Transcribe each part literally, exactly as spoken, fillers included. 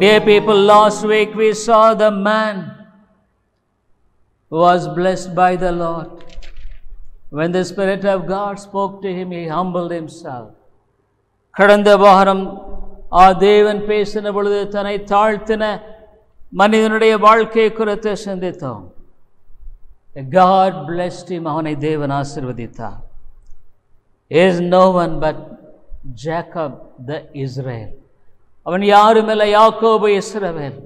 Dear people, last week we saw the man who was blessed by the Lord. When the Spirit of God spoke to him, he humbled himself. கடந்த வாரம் ஆ தேவன் பேசின பொழுது தன்னை தாழ்த்தின மனிதனுடைய வாழ்க்கையை குறித்து சிந்தித்தோம். God blessed him, அவனை தேவன் ஆசீர்வதித்தார். There is no one but Jacob the Israel. அவன் யாருமில்லை, யாக்கோபு இஸ்ரவேல்.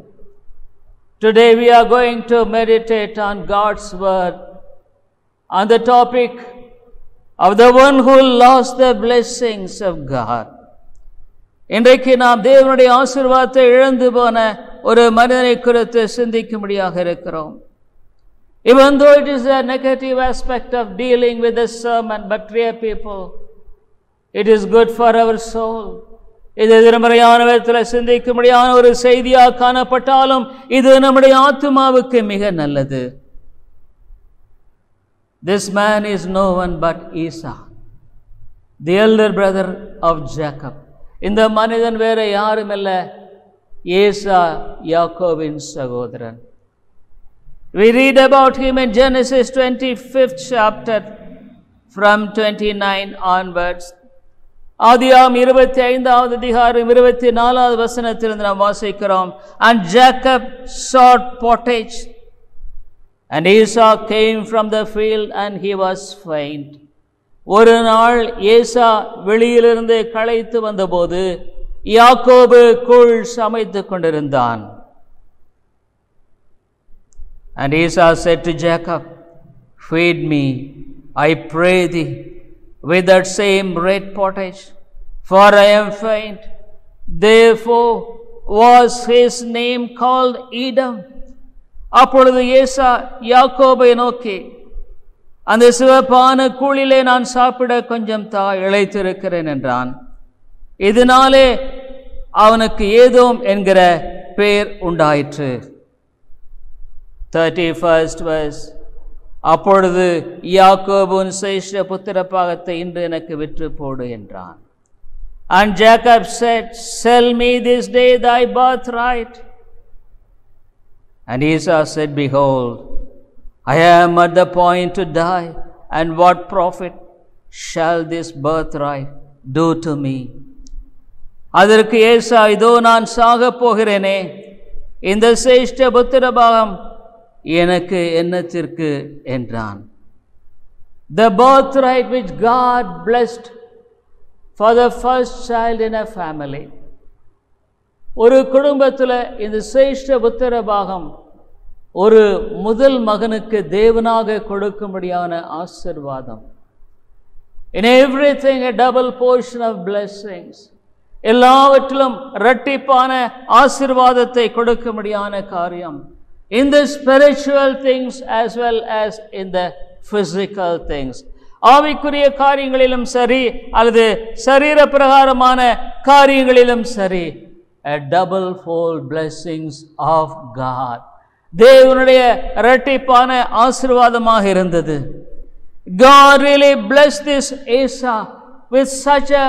Today we are going to meditate on God's word on the topic of the one who lost the blessings of God. இன்றைக்கு நாம் தேவனுடைய ஆசீர்வாதத்தை இழந்து போன ஒரு மனிதனை குறித்து சிந்திக்கும்படியாக இருக்கிறோம். Even though it is a negative aspect of dealing with this sermon, but dear people, it is good for our soul. இது எதிர்மறையான விதத்தில் சிந்திக்கும்படியான ஒரு செய்தியாக காணப்பட்டாலும் இது நம்முடைய ஆத்துமாவுக்கு மிக நல்லது. This man is no one but Esau, the elder brother of Jacob. இந்த மனிதன் வேற யாருமல்ல, ஏசா யாக்கோபின் சகோதரன். We read about him in Genesis twenty-fifth chapter from twenty-nine onwards. ஆதியாம் இருபத்தி ஐந்தாவது அதிகாரம் இருபத்தி நாலாவது வசனத்திலிருந்து நாம் வாசிக்கிறோம். And Jacob sought pottage, and Esau came from the field, and he was faint. ஒரு நாள் ஏசா வெளியிலிருந்து களைத்து வந்தபோது யாக்கோபு கூழ் சமைத்து கொண்டிருந்தான். And Esau said to Jacob, feed me, I pray thee, with that same red pottage, for I am faint. Therefore was his name called Edom. அப்பொழுது ஏசா யாக்கோபை நோக்கி, அந்த சிவப்பான கூழிலே நான் சாப்பிட கொஞ்சம் தா இழைத்திருக்கிறேன் என்றான். இதனாலே அவனுக்கு ஏதோம் என்கிற பேர் உண்டாயிற்று. thirty-first verse. அப்பொழுது யாக்கோபுன் சேஷ்ட புத்திர பாகத்தை இன்று எனக்கு விற்று போடு என்றான். And Jacob said, sell me this day thy birthright. And Esau said, behold, I am at the point to die, and what profit shall this birthright do to me? அதற்கு ஏசா, இதோ நான் சாக போகிறேனே, இந்த சேஷ்ட புத்திர பாகம் எனக்கு என்னத்திற்கு என்றான். The birthright which God blessed for the first child in a family. ஒரு குடும்பத்தில் இந்த சேஷ்ட புத்திர பாகம் ஒரு முதல் மகனுக்கு தேவனாக கொடுக்கும்படியான ஆசீர்வாதம். In everything a double portion of blessings. எல்லாவற்றிலும் இரட்டிப்பான ஆசீர்வாதத்தை கொடுக்கும்படியான காரியம். In the spiritual things as well as in the physical things, ஆவிக்குரிய காரியங்களிலும் சரி அல்லது சரீர பிரகாரமான காரியங்களிலும் சரி, a double fold blessings of God, தேவனுடைய இரட்டிப்பான ஆசீர்வாதமாக இருந்தது. God really blessed this Esau with such a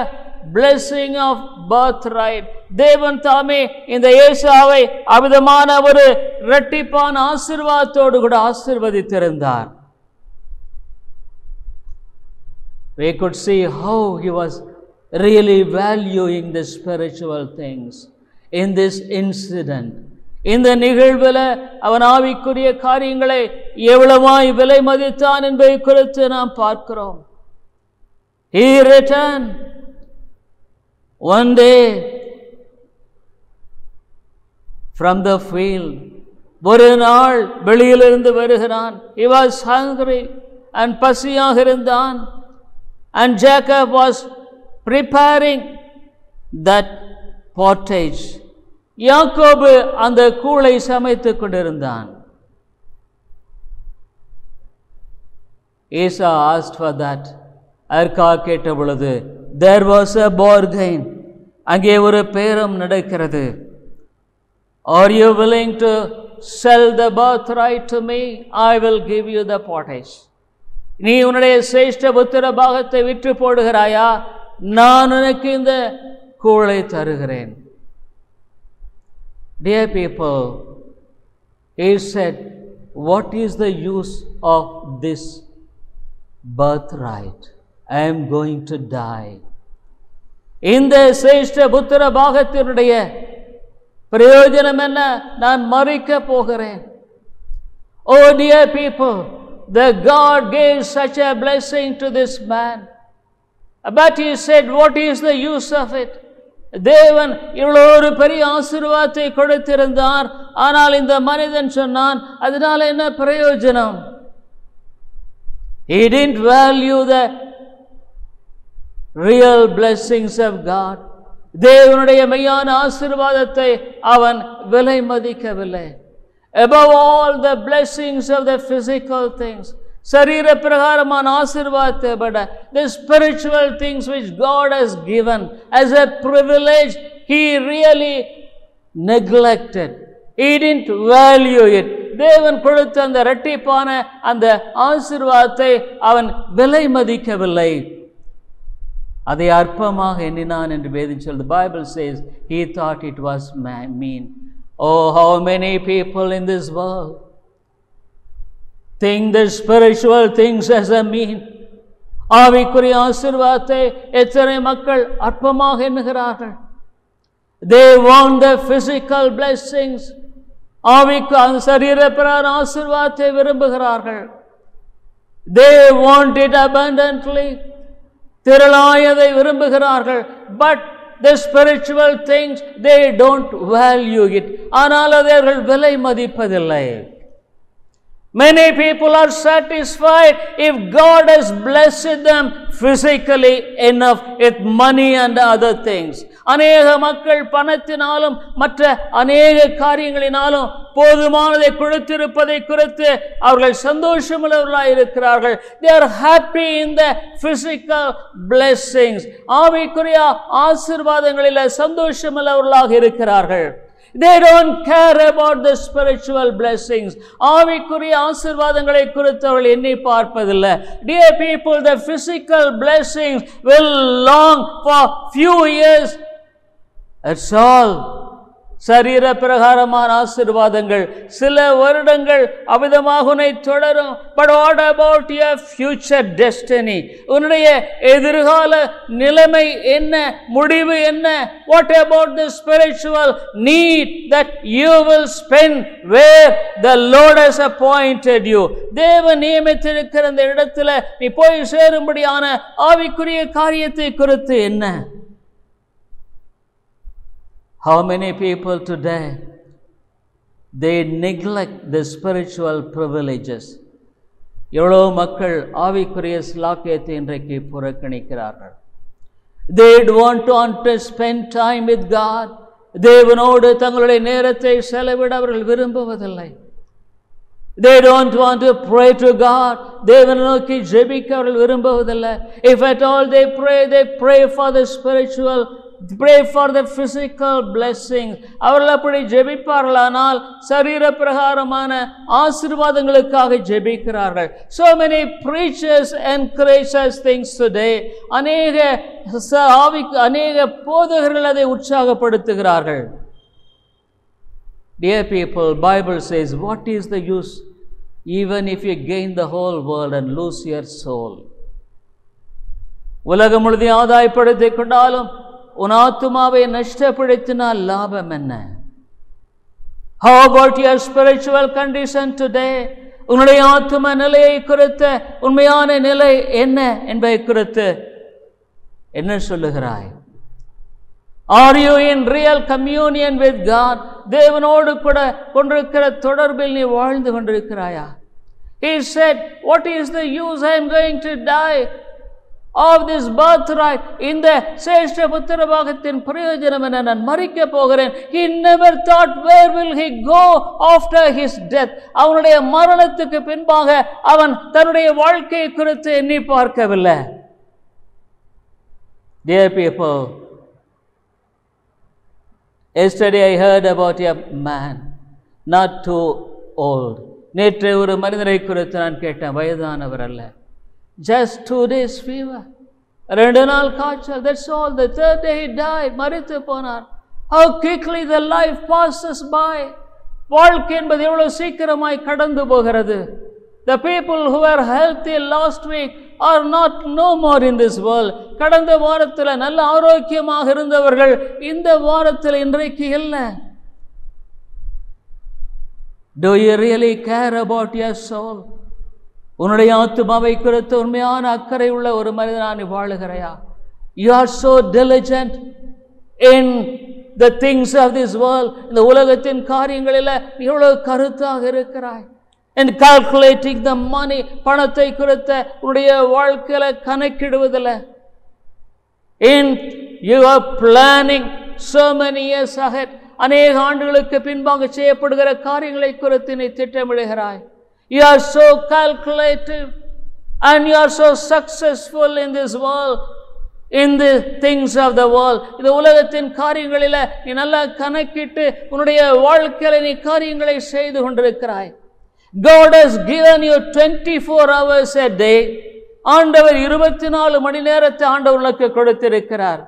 blessing of birthright. தேவன் தாமே இந்த ஏசாவை அவிதமான ஒரு இரட்டிப்பான ஆசீர்வாதத்தோடு கூட ஆசீர்வதித்திருந்தார். We could see how he was really valuing the spiritual things in this incident. இந்த நிகழ்வில் அவன் ஆவிக்குரிய காரியங்களை எவ்வளவாய் விலை மதித்தான் என்பதை குறித்து நாம் பார்க்கிறோம். He returned one day from the field. ஒரு நாள் வெளியிலிருந்து வருகிறான். He was hungry and பசியாக இருந்தான். And Jacob was preparing that pottage. யாக்கோபு அந்த கூளை சமைத்து கொண்டிருந்தான். Esau asked for that. அதற்காக கேட்ட பொழுது there was a bargain. அங்கே ஒரு பேரம் நடக்கிறது. Are you willing to sell the birthright to me, I will give you the pottage. நீ உன்னுடைய சேஷ்ட புத்திர பாகத்தை விற்று போடுகிறாயா, நான் உனக்கு இந்த கூளை தருகிறேன். Dear people, he said, what is the use of this birthright? I am going to die. இந்த சேஷ்ட புத்திர பாகத்தினுடைய பிரயோஜனம் என்ன? நான் மரிக்க போகிறேன். Oh dear people, the God gave such a blessing to this man, but he said, what is the use of it? தேவன் இவ்வளோ ஒரு பெரிய ஆசீர்வாதத்தை கொடுத்திருந்தார், ஆனால் இந்த மனிதன் சொன்னான், அதனால என்ன பிரயோஜனம்? He didn't value the real blessings of God. தேவனுடைய மெய்யான ஆசீர்வாதத்தை அவன் விலை மதிக்கவில்லை. Above all the blessings of the physical things, சரீர பிரகாரமான ஆசீர்வாதத்தை விட the spiritual things which God has given as a privilege, he really neglected. He didn't value it. தேவன் கொடுத்த அந்த இரட்டிப்பான அந்த ஆசீர்வாதத்தை அவன் விலை மதிக்கவில்லை, அதை அற்பமாக எண்ணினான் என்று வேதம் சொல்லுது. Bible says he thought it was mean. Oh, how many people in this world think the spiritual things as a mean. ஆவிக்குரிய ஆசீர்வாதத்தை எத்தனை மக்கள் அற்பமாக எண்ணுகிறார்கள். They want the physical blessings. ஆவிக்கு சரீர பிரகார ஆசீர்வாதத்தை விரும்புகிறார்கள். They want it abundantly. திரளாயதை விரும்புகிறார்கள். But the spiritual things they don't value it. ஆனால் அவர்கள் விலை மதிப்பதில்லை. Many people are satisfied if God has blessed them physically enough with money and other things. அநேக மக்கள் பணத்தினாலும் மற்ற அநேக காரியங்களினாலும் போதுமானதை கொடுத்திருப்பதை குறித்து அவர்கள் சந்தோஷமுள்ளவர்களாக இருக்கிறார்கள். They are happy in the physical blessings. ஆவிக்குரிய ஆசீர்வாதங்களில் சந்தோஷமுள்ளவர்களாக இருக்கிறார்கள். They don't care about the spiritual blessings. ஆவிக்குரிய ஆசீர்வாதங்களை குறித்து அவர்கள் எண்ணி பார்ப்பதில்லை. Dear people, the physical blessings will long for few years. That's all. சரீர பிரகாரமான ஆசீர்வாதங்கள் சில வருடங்கள் அவிதமாக உன்னை தொடரும். But what about your future destiny? உன்னுடைய எதிர்கால நிலைமை என்ன, முடிவு என்ன? What about the spiritual need that you will spend where the Lord has appointed you? தேவன் நியமித்திருக்கிற அந்த இடத்துல நீ போய் சேரும்படியான ஆவிக்குரிய காரியத்தை குறித்து என்ன? How many people today, they neglect the spiritual privileges. எவ்வளோ மக்கள் ஆவிக்குரிய ஸ்லாக்கியத்தை இன்றைக்கு புறக்கணிக்கிறார்கள். They don't want to spend time with God. தேவனோடு தங்களுடைய நேரத்தை செலவிட அவர்கள் விரும்புவதில்லை. They don't want to pray to God. தேவனை நோக்கி ஜெபிக்க அவர்கள் விரும்புவதில்லை. If at all they pray, they pray for the spiritual, pray for the physical blessings. அவர்கள் அப்படி ஜெபிப்பார்களானால் சரீர பிரகாரமான ஆசீர்வாதங்களுக்காக ஜெபிக்கிறார்கள். So many preachers encourage such things today. அநேக ஆவிக்கு அநேக போதகர்கள் அதை உற்சாகப்படுத்துகிறார்கள். Dear people, Bible says, what is the use even if you gain the whole world and lose your soul? உலகம் முழுவதும் ஆதாயப்படுத்திக் கொண்டாலும் உன் ஆத்துமாவை நஷ்டப்படுத்தினால் லாபம் என்ன? How about your spiritual condition today? உன்னுடைய ஆத்தும நிலையை குறித்து உண்மையான நிலை என்ன என்பதை குறித்து என்ன சொல்லுகிறாய்? Are you in real communion with God? தேவனோடு கூட கொண்டிருக்கிற தொடர்பில் நீ வாழ்ந்து கொண்டிருக்கிறாயா? He said, what is the use? I am going to die. Of this birthright, in the சேஷ்ட புத்திர பாகத்தின் பிரயோஜனம் என? நான் மரிக்க போகிறேன். He never thought where will he go after his death. அவனுடைய மரணத்துக்கு பின்பாக அவன் தன்னுடைய வாழ்க்கையை குறித்து எண்ணி பார்க்கவில்லை. Dear people, yesterday I heard about a man. not too old. நேற்று ஒரு மனிதரை குறித்து நான் கேட்டேன், வயதானவர் அல்ல. Just two days fever. ரெண்டு நாள் காய்ச்சல், that's all. The third day he died. மரித்து போனார். How quickly the life passes by. வாழ்க்கை என்பது எவ்வளவு சீக்கிரமாய் கடந்து போகிறது. The people who were healthy last week are not no more in this world. கடந்த வாரத்தில் நல்ல ஆரோக்கியமாக இருந்தவர்கள் இந்த வாரத்தில் இன்றைக்கு இல்லை. Do you really care about your soul? உன்னுடைய ஆத்துமாவை குறித்து உண்மையான அக்கறை உள்ள ஒரு மனிதனாய் வாழுகிறாயா? You are so diligent in the things of this world. இந்த உலகத்தின் காரியங்களில் எவ்வளவு கருத்தாக இருக்கிறாய்? And calculating the money, பணத்தை குறித்து உன்னுடைய வாழ்க்கையில கணக்கிடுவதில்லை. And you are planning so many years ahead. அநேக ஆண்டுகளுக்கு பின்பாக செய்யப்படுகிற காரியங்களை குறித்து நீ திட்டமிடுகிறாய். You are so calculative and you are so successful in this world, in the things of the world. இந்த உலகத்தின் காரியங்களில் நீ நல்லா கணக்கிட்டு உன்னுடைய வாழ்க்கையில நீ காரியங்களை செய்து கொண்டிருக்கிறாய். God has given you twenty-four hours a day. ஆண்டவர் இருபத்தி நாலு மணி நேரத்தை ஆண்டவர் உனக்கு கொடுத்திருக்கிறார்.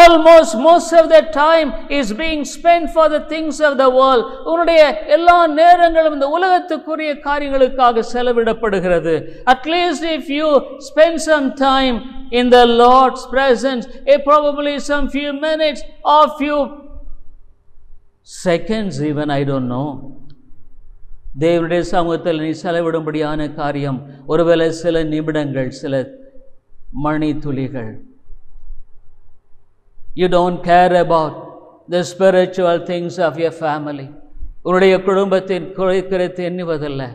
Almost most of the time is being spent for the things of the world. உன்னுடைய எல்லா நேரங்களும் இந்த உலகத்துக்குரிய காரியங்களுக்காக செலவிடப்படுகிறது. At least if you spend some time in the Lord's presence, probably some few minutes or few seconds even, I don't know. தேவனுடைய சமூகத்தில் நீ செலவிடும்படியான காரியம் ஒருவேளை சில நிமிடங்கள், சில மணி துளிகள். You don't care about the spiritual things of your family. உன்னுடைய குடும்பத்தின் குறித்து எண்ணுவதில்லை.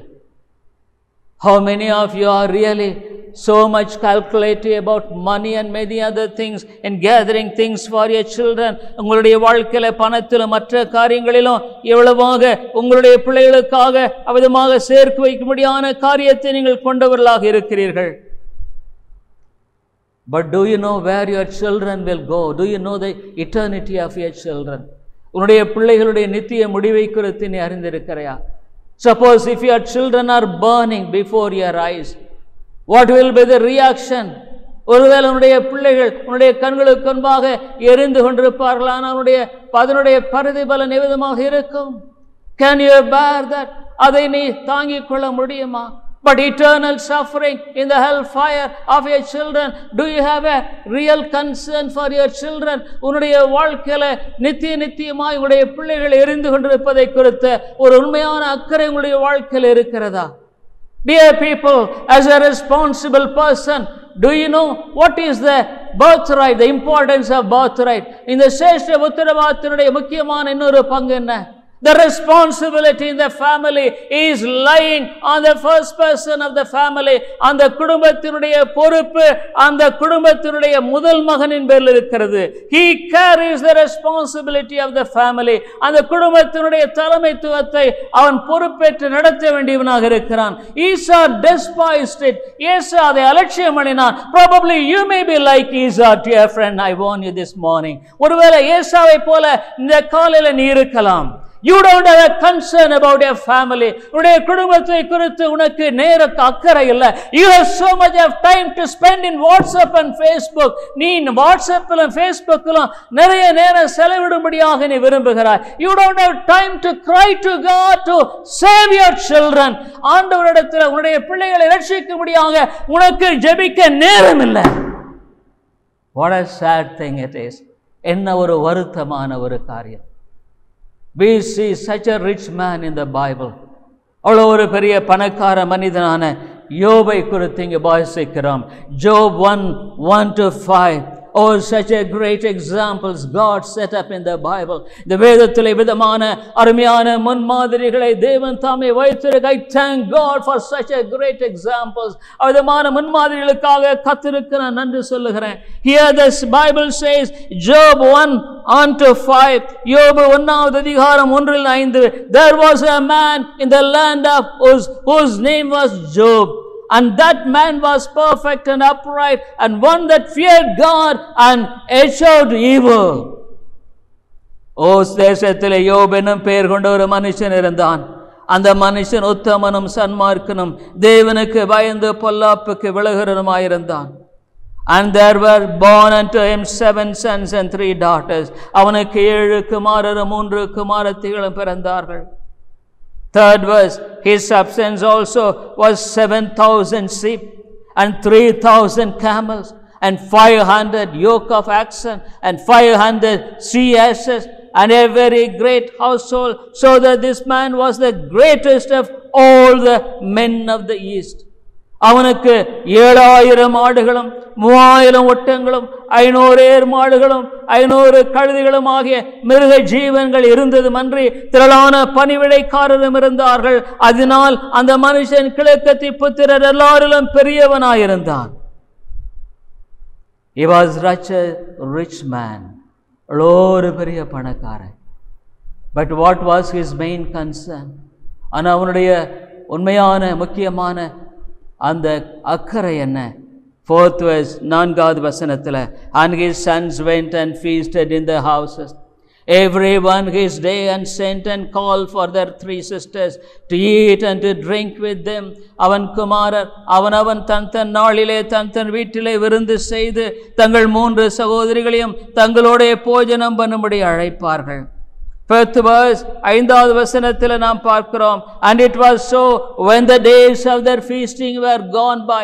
How many of you are really so much calculative about money and many other things and gathering things for your children? உங்களுடைய வாழ்க்கையில பணத்திலும் மற்ற காரியங்களிலும் எவ்வளவாக உங்களுடைய பிள்ளைகளுக்காக அவிதமாக சேர்க்க வைக்கும்படியான காரியத்தை நீங்கள் கொண்டவர்களாக இருக்கிறீர்கள். But do you know where your children will go? Do you know the eternity of your children? உன்னுடைய பிள்ளைகளுடைய நித்திய முடிவை குறித்து நீ அறிந்திருக்கிறாயா? Suppose if your children are burning before your eyes, what will be the reaction? ஒருவேளை உன்னுடைய பிள்ளைகள் உன்னுடைய கண்களுக்கு முன்பாக எரிந்து கொண்டிருப்பார்கள், ஆனால் உன்னுடைய அதனுடைய பிரதிபலன் எவ்விதமாக இருக்கும்? Can you bear that? அதை நீ தாங்கிக் கொள்ள முடியுமா? But eternal suffering in the hellfire of your children. Do you have a real concern for your children? உன்னுடைய வாழ்க்கையில நித்திய நித்தியமாய் உடைய பிள்ளைகள் எரிந்து கொண்டிருப்பதை குறித்து ஒரு உண்மையான அக்கறை உடைய வாழ்க்கையில் இருக்கிறதா? Dear people, as a responsible person, do you know what is the birthright, the importance of birthright? இந்த சேஷ்ட உத்தரவாதத்தினுடைய முக்கியமான இன்னொரு பங்கு என்ன? The responsibility in the family is lying on the first person of the family. அந்த குடும்பத்தினுடைய பொறுப்பு அந்த குடும்பத்தினுடைய முதல் மகனின் பேரில் இருக்கிறது. He carries the responsibility of the family. அந்த குடும்பத்தினுடைய தலைமைத்துவத்தை அவன் பொறுப்பேற்று நடத்த வேண்டியவனாக இருக்கிறான். Esau despised it. Esau அதை அலட்சியம் பண்ணினான். Probably you may be like Esau, dear friend. I warn you this morning. ஒருவேளை ஏசாவை போல இந்த காலையில நீ இருக்கலாம். You don't have a concern about your family. உடைய குடும்பத்தை குறித்து உனக்கு நேர அக்கறை இல்லை. You have so much of time to spend in WhatsApp and Facebook. நீ வாட்ஸ்அப்பிலும் ஃபேஸ்புக்கிலும் நிறைய நேரம் செலவிடும்படியாக நீ விரும்புகிறாய். You don't have time to cry to God to save your children. ஆண்டவரிடத்தில் உன்னுடைய பிள்ளைகளை ரட்சிக்கும்படியாக உனக்கு ஜெபிக்க நேரம் இல்லை. What a sad thing it is. என்ன ஒரு வருத்தமான ஒரு காரியம். We see such a rich man in the Bible. அவ்வளோ ஒரு பெரிய பணக்கார மனிதனான யோபை குறித்து இங்கே வாசிக்கிறோம். Job one, one to five. Oh, such a great examples God set up in the Bible. இந்த வேதத்தில் விதமான அருமையான முன்மாதிரிகளை தேவன் தாமே வைத்திருக்க. I thank God for such a great examples. அவ்விதமான முன்மாதிரிகளுக்காக கர்த்தருக்கு நான் நன்றி சொல்லுகிறேன். Here this Bible says, Job one unto five. யோபு ஒன்றாவது அதிகாரம் ஒன்றில் ஐந்து. There was a man in the land of Uz, whose name was Job. And that man was perfect and upright, and one that feared God and showed evil. Uz தேசத்திலே யோபெனும் பெயர் கொண்ட ஒரு மனுஷன் இருந்தான். அந்த மனுஷன் உத்தமனும் சன்மார்க்கனும் தேவனுக்கு பயந்து பொல்லாப்புக்கு விலகிறனுமாயிருந்தான். And there were born unto him seven sons and three daughters. அவனுக்கு ஏழு குமாரரும் மூன்று குமாரத்திகளும் பிறந்தார்கள். Third verse, his substance also was seven thousand sheep and three thousand camels and five hundred yoke of oxen and five hundred she asses. And a very great household, so that this man was the greatest of all the men of the east. அவனுக்கு ஏழாயிரம் ஆடுகளும் மூவாயிரம் ஒட்டங்களும் ஐநூறு ஏர் மாடுகளும் ஐநூறு கழுதைகளும் ஆகிய மிருக ஜீவன்கள் இருந்ததுமன்றி திரளான பணிவிடைக்காரரும் இருந்தார்கள். அதனால் அந்த மனுஷன் கிழக்கத்தி புத்திரர் எல்லாரிலும் பெரியவனாயிருந்தான். He was such a rich man. ஒரு பெரிய பணக்காரன். But what was his main concern? ஆனால் அவனுடைய உண்மையான முக்கியமான அந்த அக்கறை என்ன? ஃபோர்த் வர்ஸ் நான்காவது வசனத்தில் and his sons went and feasted in the houses, everyone his day, and sent and called for their three sisters to eat and to drink with them. அவன் குமாரர் அவனவன் தன் தன் நாளிலே தன் தன் வீட்டிலே விருந்து செய்து தங்கள் மூன்று சகோதரிகளையும் தங்களோடைய போஜனம் பண்ணும்படி அழைப்பார்கள். Fifth verse, ஐந்தாவது வசனத்தில் நாம் பார்க்கிறோம், and it was so when the days of their feasting were gone by,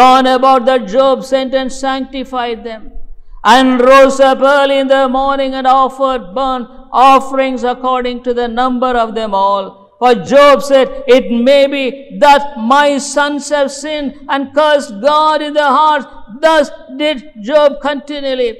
gone about, that Job sent and sanctified them, and rose up early in the morning and offered burnt offerings according to the number of them all. For Job said, it may be that my sons have sinned and cursed God in their hearts. Thus did Job continually.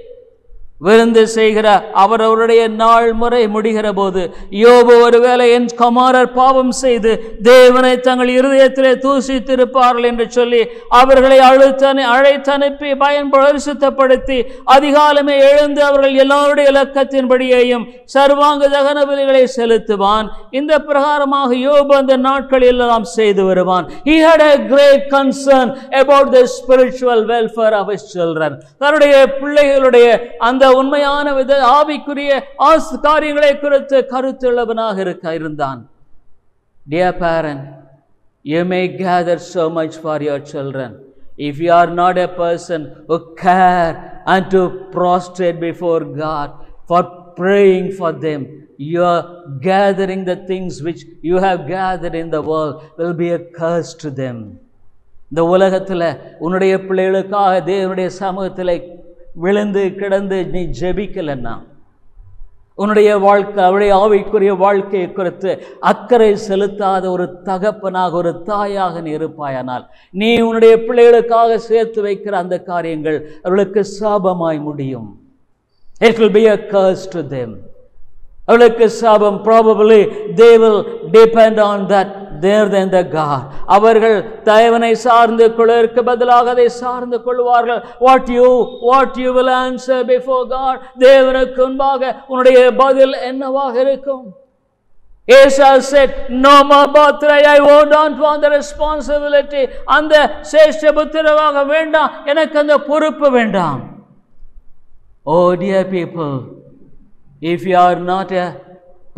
விருந்து செய்கிற அவரவருடைய நாள் முறை முடிகிற போது யோபு, ஒருவேளை என் குமாரர் பாவம் செய்து தேவனை தங்கள் இருதயத்திலே தூசித்திருப்பார்கள் என்று சொல்லி அவர்களை அழுத்தனை அழைத்தனுப்பி பயன்படுத்தி அதிகாலமே எழுந்து அவர்கள் எல்லாருடைய இலக்கத்தின்படியையும் சர்வாங்க தகன பலிகளை செலுத்துவான். இந்த பிரகாரமாக யோபு அந்த நாட்கள் எல்லாம் செய்து வருவான். He had a great concern about the spiritual welfare of his children. தன்னுடைய பிள்ளைகளுடைய அந்த உண்மையான வித ஆவிக்குரிய ஆசு காரியங்களை குறித்து கருத்துள்ளவனாக இருக்க இருந்தான். Dear parent, you may gather so much for your children. If you are not a person who care and to prostrate before God for praying for them, your gathering the things which you have gathered in the world will be a curse to them. இந்த உலகத்தில் உன்னுடைய பிள்ளைகளுக்காக தேவனுடைய சமூகத்தில் விழுந்து கிடந்து நீ ஜெபிக்கலன்னா, உன்னுடைய வாழ்க்கை அவருடைய ஆவிக்குரிய வாழ்க்கையை குறித்து அக்கறை செலுத்தாத ஒரு தகப்பனாக ஒரு தாயாக நீ இருப்பாயானால், நீ உன்னுடைய பிள்ளைகளுக்காக சேர்த்து வைக்கிற அந்த காரியங்கள் அவளுக்கு சாபமாய் முடியும். It will be a curse to them. அவளுக்கு சாபம். Probably they will depend on that there than the God. அவர்கள் தேவனை சார்ந்து கொள்வதற்கு பதிலாக அதை சார்ந்து கொள்வார்கள். What you what you will answer before God? தேவனுக்கு முன்பாக உன்னுடைய பதில் என்னவாக இருக்கும்? Esau said, no more birthright. I don't want the responsibility. அந்த சேஷ்ட புத்திரவாக வேண்டாம், எனக்கு அந்த பொறுப்பு வேண்டாம். Oh dear people, if you are not a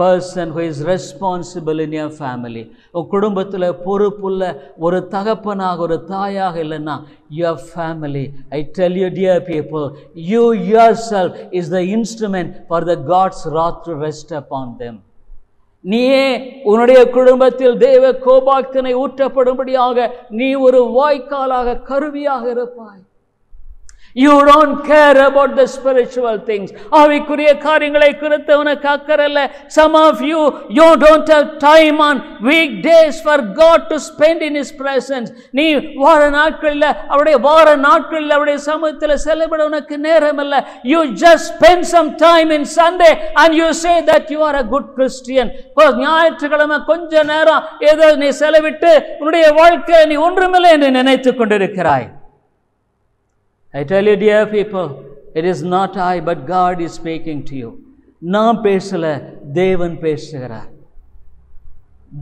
person who is responsible in your family, உன் குடும்பத்தில் பொறுப்புள்ள ஒரு தகப்பனாக ஒரு தாயாக இல்லைன்னா, your family, I tell you dear people, you yourself is the instrument for the God's wrath to rest upon them. நீயே உன்னுடைய குடும்பத்தில் தேவ கோபாக்தனை ஊற்றப்படும்படியாக நீ ஒரு வாய்க்காலாக கருவியாக இருப்பாய். You don't care about the spiritual things. ஆவிக்குரிய காரியங்களை குறித்து உனக்கு அக்கறை இல்லை. Some of you, you don't have time on weekdays for God to spend in His presence. நீ வார நாட்களில் அவருடைய வார நாட்களில் அவருடைய சமூகத்தில் செலவிட உனக்கு நேரம் இல்லை. You just spend some time in Sunday and you say that you are a good Christian. ஞாயிற்றுக்கிழமை கொஞ்ச நேரம் ஏதோ நீ செலவிட்டு உன்னுடைய வாழ்க்கை நீ ஒன்றுமில்லை என்று நினைத்துக் கொண்டிருக்கிறாய். I tell you dear people, it is not I but God is speaking to you. நாம் பேசல, தேவன் பேசுகிறார்.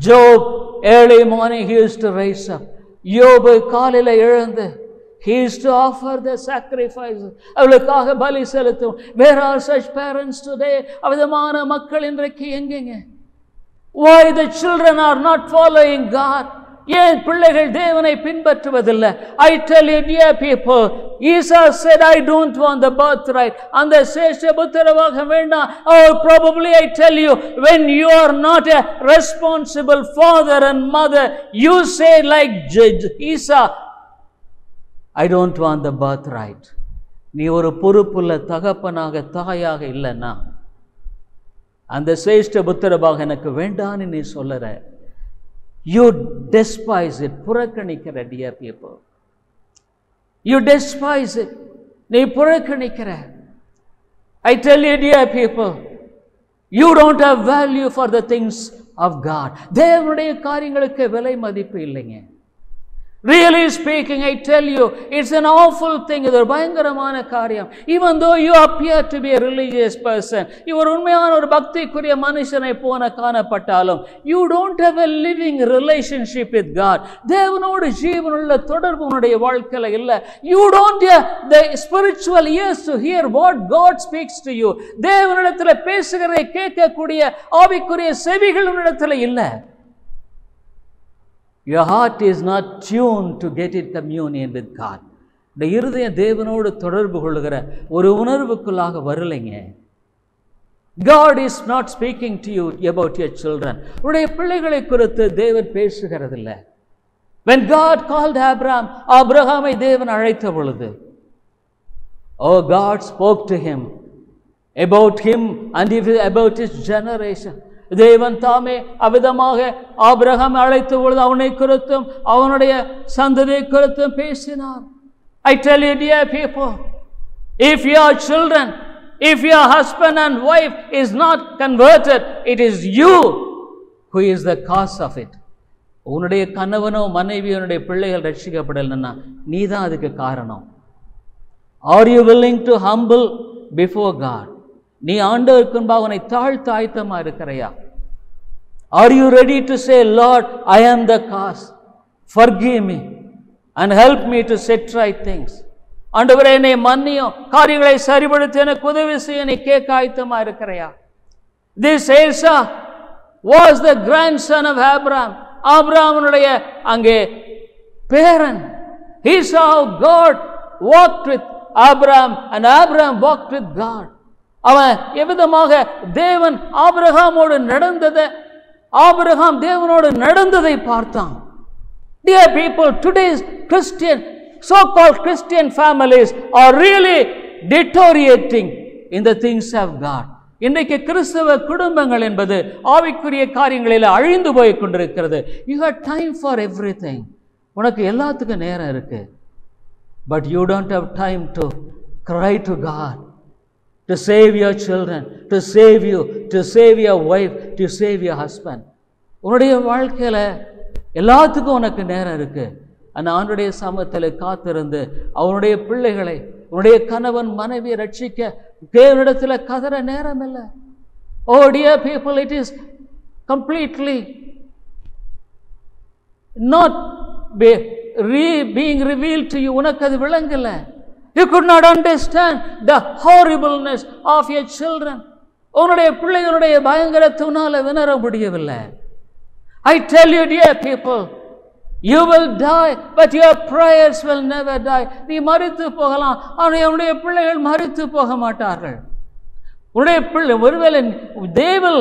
Job, early morning he used to rise up. யோபு காலையில் எழுந்து, He is to offer the sacrifices. அவளுக்காக பலி செலுத்தும். Where are such parents today? அவதமான மக்கள் இன்றைக்கு எங்கெங்க? Why the children are not following God? ஏன் பிள்ளைகள் தேவனை பின்பற்றுவதில்லை? I tell you, dear people, Esau said, I don't want the birthright. அந்த சேஷ்ட புத்திரவாக வேண்டாம். Or probably I tell you, when you are not a responsible father and mother, you say like Esau, I don't want the birthright. நீ ஒரு பொறுப்புள்ள தகப்பனாக தாயாக இல்லைன்னா அந்த சேஷ்ட புத்திரவாக எனக்கு வேண்டான்னு நீ சொல்லுற. You despise it. புறக்கணிக்கிற dear people. You despise it. நீ புறக்கணிக்கிற. I tell you, dear people, you don't have value for the things of God. தேவனுடைய காரியங்களுக்கு விலை மதிப்பு இல்லைங்க. Really speaking, I tell you, it's an awful thing. இது ஒரு பயங்கரமான காரியம். Even though you appear to be a religious person, you are உண்மையான ஒரு பக்திக்குரிய மனுஷனை போன காணப்பட்டாலும், you don't have a living relationship with God. தேவனோடு ஜீவனுள்ள தொடர்பு உன்னுடைய வாழ்க்கையில் இல்லை. You don't have the spiritual ears to hear what God speaks to you. தேவனிடத்தில் பேசுகிறதை கேட்கக்கூடிய ஆவிக்குரிய செவிகள் உன்னிடத்தில் இல்லை. Your heart is not tuned to get in communion with God. இந்த இருதயம் தேவனோடு தொடர்பு கொள்கிற ஒரு உணர்வுக்குள்ளாக வரலைங்க. God is not speaking to you about your children. உடைய பிள்ளைகளை குறித்து தேவன் பேசுகிறதில்லை. When God called Abraham, ஆபிரகாமை தேவன் அழைத்த பொழுது, Oh, God spoke to him about him and about his generation. தேவன் தாமே அவிதமாக ஆபிரகாம் அழைத்த பொழுது அவனை குறித்தும் அவனுடைய சந்ததியை குறித்தும் பேசினார். I tell you, dear people, if your children, if your husband and wife is not converted, it is you who is the cause of it. உன்னுடைய கணவனோ மனைவியோ உன்னுடைய பிள்ளைகள் ரட்சிக்கப்படலைன்னா நீ தான் அதுக்கு காரணம். Are you willing to humble before God? நீ ஆண்டவருக்கு முன்பாக உன்னை தாழ்த்த ஆயத்தமா இருக்கிறையா? Are you ready to say, Lord, I am the cause. Forgive me and help me to set right things. ஆண்டவரே என்னை மன்னியும் காரியங்களை சரிபடுத்த எனக்கு உதவி செய்ய நீ கேட்க ஆயத்தமா இருக்கிறையா? This Esau was the grandson of Abraham. ஆபிரகாமுடைய அங்கே பேரன். He saw how God walked with Abraham and Abraham walked with God. அவன் எவ்விதமாக தேவன் ஆபிரகாமோடு நடந்ததை ஆபிரகாம் தேவனோடு நடந்ததை பார்த்தான். Dear people, today's Christian, so-called Christian families are really deteriorating in the things of God. இன்றைக்கு கிறிஸ்தவ குடும்பங்கள் என்பது ஆவிக்குரிய காரியங்களில் அழிந்து போய் கொண்டிருக்கிறது. You have time for everything. உனக்கு எல்லாத்துக்கும் நேரம் இருக்கு. But you don't have time to cry to God. To save your children, to save you, to save your wife, to save your husband. உன்னுடைய வாழ்க்கையில எல்லாத்துக்கும் உனக்கு நேரம் இருக்கு. அந்த ஆண்டுடைய சமூகத்தில் காத்திருந்து அவனுடைய பிள்ளைகளை உன்னுடைய கணவன் மனைவியை ரட்சிக்க தேவனிடத்துல கதற நேரம் இல்லை. Oh dear people, it is completely not being revealed to you. உனக்கு அது விளங்கலை. You could not understand the horribleness of your children. உன்னுடைய பிள்ளைகளுடைய பயங்கரத்துனால வினர முடியவில்லை. I tell you, dear people, you will die, but your prayers will never die. நீ மரித்து போகலாம், ஆனால் உன்னுடைய பிள்ளைகள் மரித்து போக மாட்டார்கள். உன்னுடைய பிள்ளை ஒருவேளை they will,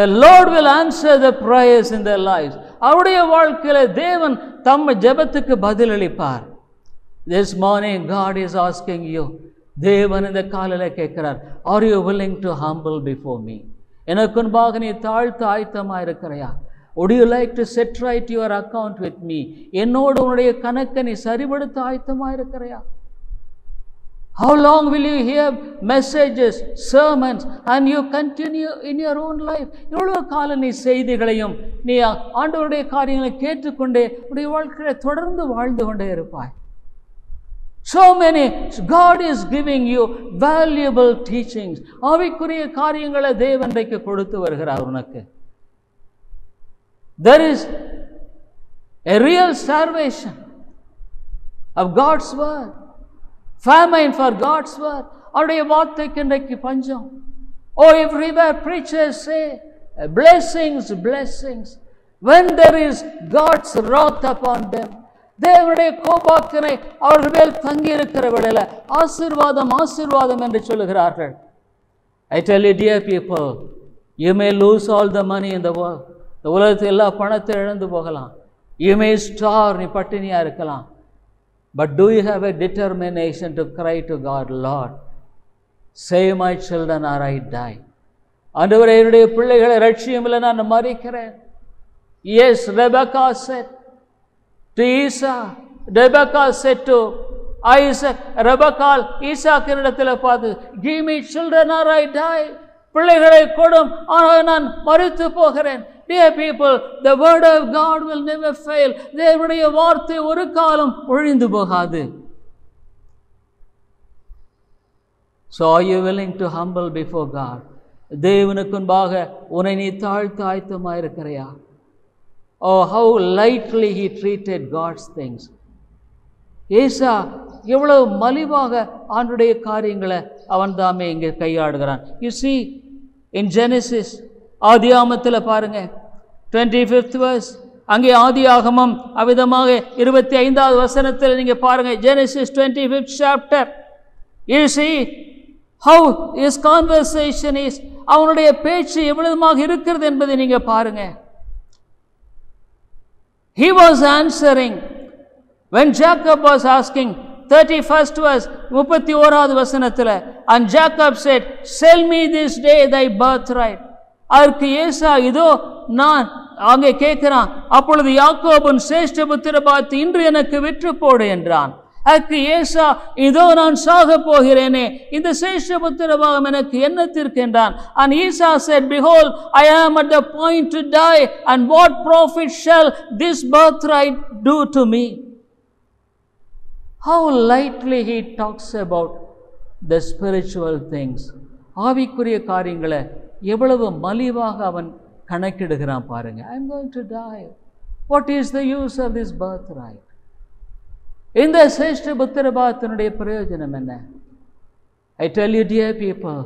the Lord will answer the prayers in their lives. அவருடைய வாழ்க்கையில தேவன் தம் ஜெபத்துக்கு பதிலளிப்பார். This morning, God is asking you, தேவன் இந்த காலையில் கேட்கிறார், Are you willing to humble before me? எனக்கு முன்பாக நீ தாழ்த்த ஆயத்தமாக இருக்கிறையா? Would you like to set right your account with me? என்னோடு உன்னுடைய கணக்கை நீ சரிபடுத்த ஆயத்தமாக இருக்கிறையா? How long will you hear messages, sermons, and you continue in your own life? எவ்வளோ காலம் நீ செய்திகளையும் நீ ஆண்டவருடைய காரியங்களை கேட்டுக்கொண்டே உன்னுடைய வாழ்க்கையை தொடர்ந்து வாழ்ந்து கொண்டே இருப்பாய். So many, God is giving you valuable teachings. ஆவிக்குரிய காரியங்களை தேவன் இன்றைக்கு கொடுத்து வருகிறார் உனக்கு. There is a real salvation. of God's word, famine for God's word. அவருடைய வார்த்தைக்கு இன்றைக்கு பஞ்சம். Oh, everywhere preachers say blessings, blessings. When there is God's wrath upon them, தேவனுடைய கோபாக்கினை அவர்கள் மேல் தங்கியிருக்கிற விடையில் ஆசீர்வாதம் ஆசீர்வாதம் என்று சொல்லுகிறார்கள். I tell you, dear people, you may lose all the money in the world. இந்த உலகத்தில் எல்லா பணத்தை இழந்து போகலாம். You may starve, நீ பட்டினியாக இருக்கலாம். But do you have a determination to cry to God, Lord, save my children or I die? ஆண்டவரே, என்னுடைய பிள்ளைகளை இரட்சியும் இல்லை, நான் மரிக்கிறேன். Yes, Rebekah said to Esau, Rebekah said to Isaac, Rebekah ஈசாக்கினிடத்தில் பார்த்து, give me children or I die. பிள்ளைகளை கொடும், ஆனால் நான் மரித்து போகிறேன். Dear people, the word of God will never fail. தேவனுடைய வார்த்தை ஒரு காலம் ஒழிந்து போகாது. So are you willing to humble before God? தேவனுக்குன்பாக உன்னை நீ தாழ்த்தாய்த்தமாயிருக்கிறையா? Oh, how lightly he treated God's things. ஏசா எவ்வளவு மலிவாக ஆண்டுடைய காரியங்களை அவன் தாமே இங்கே கையாடுகிறான். You see, in Genesis, ஆதியாகமத்தில் பாருங்க, twenty-fifth verse, அங்கே ஆதியாகமம் அவ்விதமாக இருபத்தி ஐந்தாவது வசனத்தில் நீங்கள் பாருங்க, Genesis twenty-fifth chapter. You see how his conversation is, அவனுடைய பேச்சு எவ்வளவுமாக இருக்கிறது என்பதை நீங்கள் பாருங்க. He was answering when Jacob was asking, thirty-first verse, முப்பத்தி ஒன்றாவது வசனத்தில், and Jacob said, sell me this day thy birthright. அதற்கு ஏசா, இதோ நான் அங்கே கேட்கிறான், அப்பொழுது யாக்கோபன் சேஷ்ட புத்திர பார்த்து, இன்று எனக்கு விற்று போடு என்றான். அதற்கு ஏசா, இதோ நான் சாக போகிறேனே, இந்த சேஷ்ட புத்திர பாகம் எனக்கு என்னத்திற்கு என்றான். And Esau said, behold, I am at the point to die, and what profit shall this birthright do to me? How lightly he talks about the spiritual things. ஆவிக்குரிய காரியங்களை எவ்வளவு மலிவாக அவன் கணக்கிடுகிறான் பாருங்க. I am going to die. What is the use of this birthright? இந்த சேஷ்ட புத்திர பாகத்தினுடைய பிரயோஜனம் என்ன? I tell you, dear people,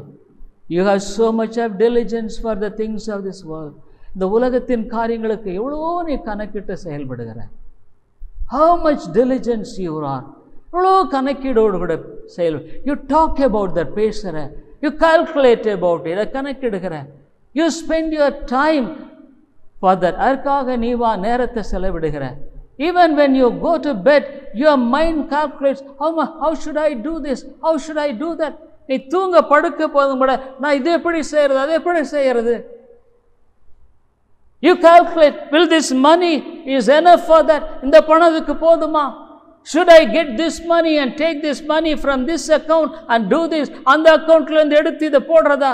you have so much of diligence for the things of this world. இந்த உலகத்தின் காரியங்களுக்கு எவ்வளோ நீ கணக்கிட்டு செயல்படுகிற. How much diligence you are. எவ்வளோ கணக்கீடோடு கூட செயல். You talk about that, பேசுகிற. You calculate about it, கணக்கிடுகிற. You spend your time for that. அதற்காக நீ வா நேரத்தை செலவிடுகிற. Even when you go to bed, your mind calculates, how how should I do this, how should I do that. நீ தூங்க படுக்க போதும் கூட, நான் இது எப்படி செய்யறது, அது எப்படி செய்யறது. You calculate, will this money is enough for that, இந்த பணத்துக்கு போதுமா. Should I get this money and take this money from this account and do this, and the account lend eduthu idu podradha.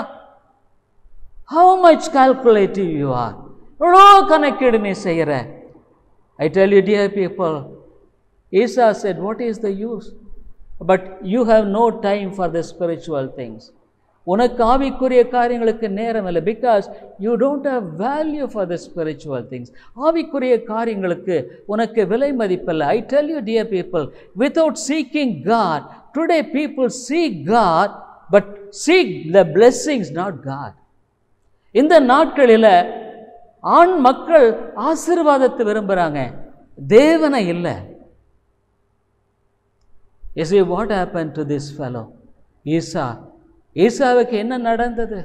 How much calculative you are. Evlo connected nee seiyra. I tell you, dear people, Esau said, what is the use? But you have no time for the spiritual things. உனக்கு ஆவிக்குரிய காரியங்களுக்கு நேரம் இல்லை. Because you don't have value for the spiritual things. ஆவிக்குரிய காரியங்களுக்கு உனக்கு விலை மதிப்பில்லை. I tell you, dear people, without seeking God, today people seek God, but seek the blessings, not God. இந்த நாட்களில் ஆண் மக்கள் ஆசீர்வாதத்தை விரும்புகிறாங்க, தேவனை இல்லை. You see what happened to this fellow, Esau. ஏசாவுக்கு என்ன நடந்தது?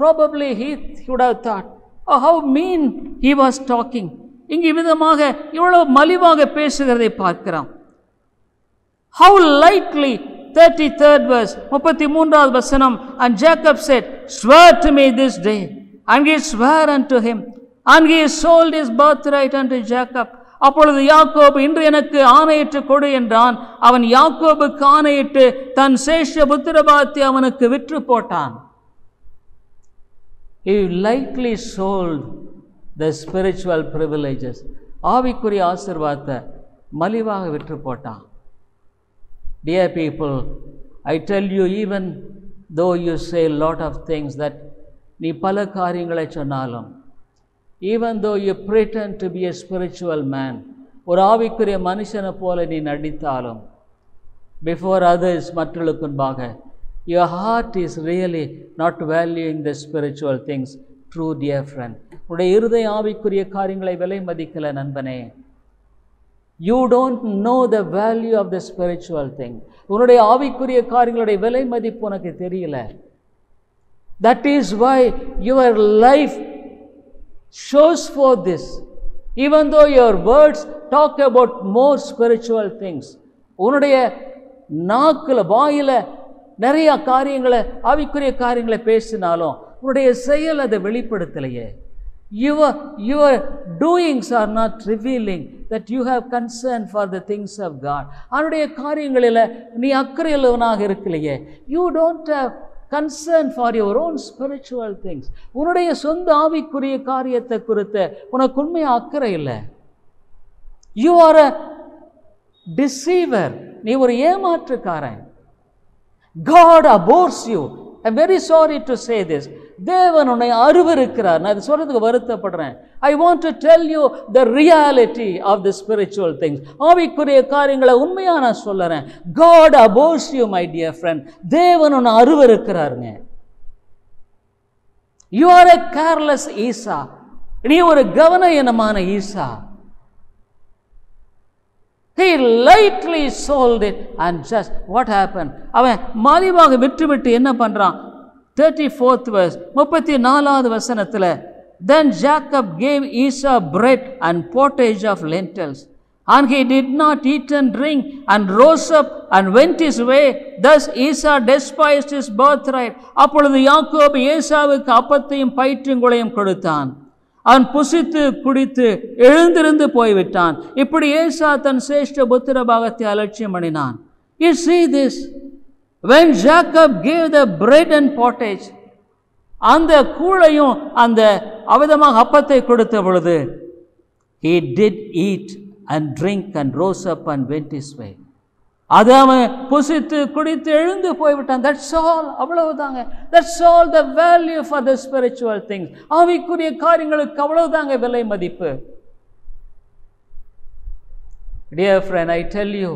Probably he would have thought, oh, how mean he was talking. இங்கு விதமாக இவ்வளவு மலிவாக பேசுகிறதை பார்க்கிறோம். How lightly, thirty-third verse, முப்பத்தி மூன்றாவது வசனம், and Jacob said, swear to me this day. And he swore unto him, and he sold his birthright unto Jacob. அப்பொழுது யாக்கோபு, இன்று எனக்கு ஆணையிட்டு கொடு என்றான். அவன் யாக்கோபுக்கு ஆணையிட்டு தன் சேஷ புத்திரபாகத்தை அவனுக்கு விற்று போட்டான். He lightly sold the spiritual privileges. ஆவிக்குரிய ஆசீர்வாதத்தை மலிவாக விற்று போட்டான். Dear people, I tell you, even though you say a lot of things, that நீ பல காரியங்களை சொன்னாலும், even though you pretend to be a spiritual man, புறாவிக்குரிய மனுஷனை போல நீ நடித்தாலும் பிஃபோர் அதர்ஸ் மற்றவர்களுக்கு முன்பாக your heart is really not valuing the spiritual things. True dear friend, உடைய இருதய ஆவிக்குரிய காரியங்களை விலை மதிக்கல நண்பனே. You don't know the value of the spiritual thing. உன்னுடைய ஆவிக்குரிய காரியங்களுடைய விலை மதிப்பு உனக்கு தெரியல. That is why your life shows for this. Even though your words talk about more spiritual things, உன்னுடைய நாக்குல வாயில நிறைய காரியங்களை ஆவிக்குரிய காரியங்களை பேசினாலும் உன்னுடைய செயல் அதை வெளிப்படுத்தலையே. Your your doings are not revealing that you have concern for the things of God. அவருடைய காரியங்களில நீ அக்கறையுள்ளவனாக இருக்கலையே. You don't have concern for your own spiritual things. உன்னுடைய சொந்த ஆவிக்குரிய காரியத்தை குறித்து உனக்கு உண்மையாக அக்கறை இல்லை. You are a deceiver. நீ ஒரு ஏமாற்றுக்காரன். God abhors you. I am very sorry to say this. தேவன் உன்னை அருவருக்கிறார். நான் இது சொல்றதுக்கு வருத்தப்படுறேன். I want to tell you the reality of the spiritual things. ஆவிக்குரிய காரியங்களை உண்மையா நான் சொல்றேன். God abhors you, my dear friend. தேவன் உன்னை அருவருக்கிறாருங்க. You are a careless Esau. நீ ஒரு கவனயனமான ஈசா. He lightly sold it and just what happened? அவன் மலிவாக விற்றுவிட்டு என்ன பண்றான்? thirty-fourth verse, முப்பத்தி நான்காவது வசனத்துல, then Jacob gave Esau bread and pottage of lentils, and he did not eat and drink, and rose up and went his way. Thus Esau despised his birthright. அப்பொழுது யாக்கோபு ஏசாவுக்கு அப்பத்தையும் பயிற்றுங்களையும் கொடுத்தான். அவன் புசித்து குடித்து எழுந்திருந்து போய்விட்டான். இப்படி ஏசா தன் சேஷ்ட புத்திர பாகத்தை அலட்சியம் பண்ணினான். You see this. When Jacob gave the bread and pottage, அந்த கூழையும் அந்த அவதமாக அப்பத்தை கொடுத்த பொழுது, he did eat and drink and rose up and went his way. அது அவன் புசித்து குடித்து எழுந்து போய்விட்டான். That's all. அவ்வளவுதாங்க. That's all the value for the spiritual things. ஆவிக்குரிய காரியங்களுக்கு அவ்வளவுதாங்க விலை மதிப்பு. Dear friend, I tell you,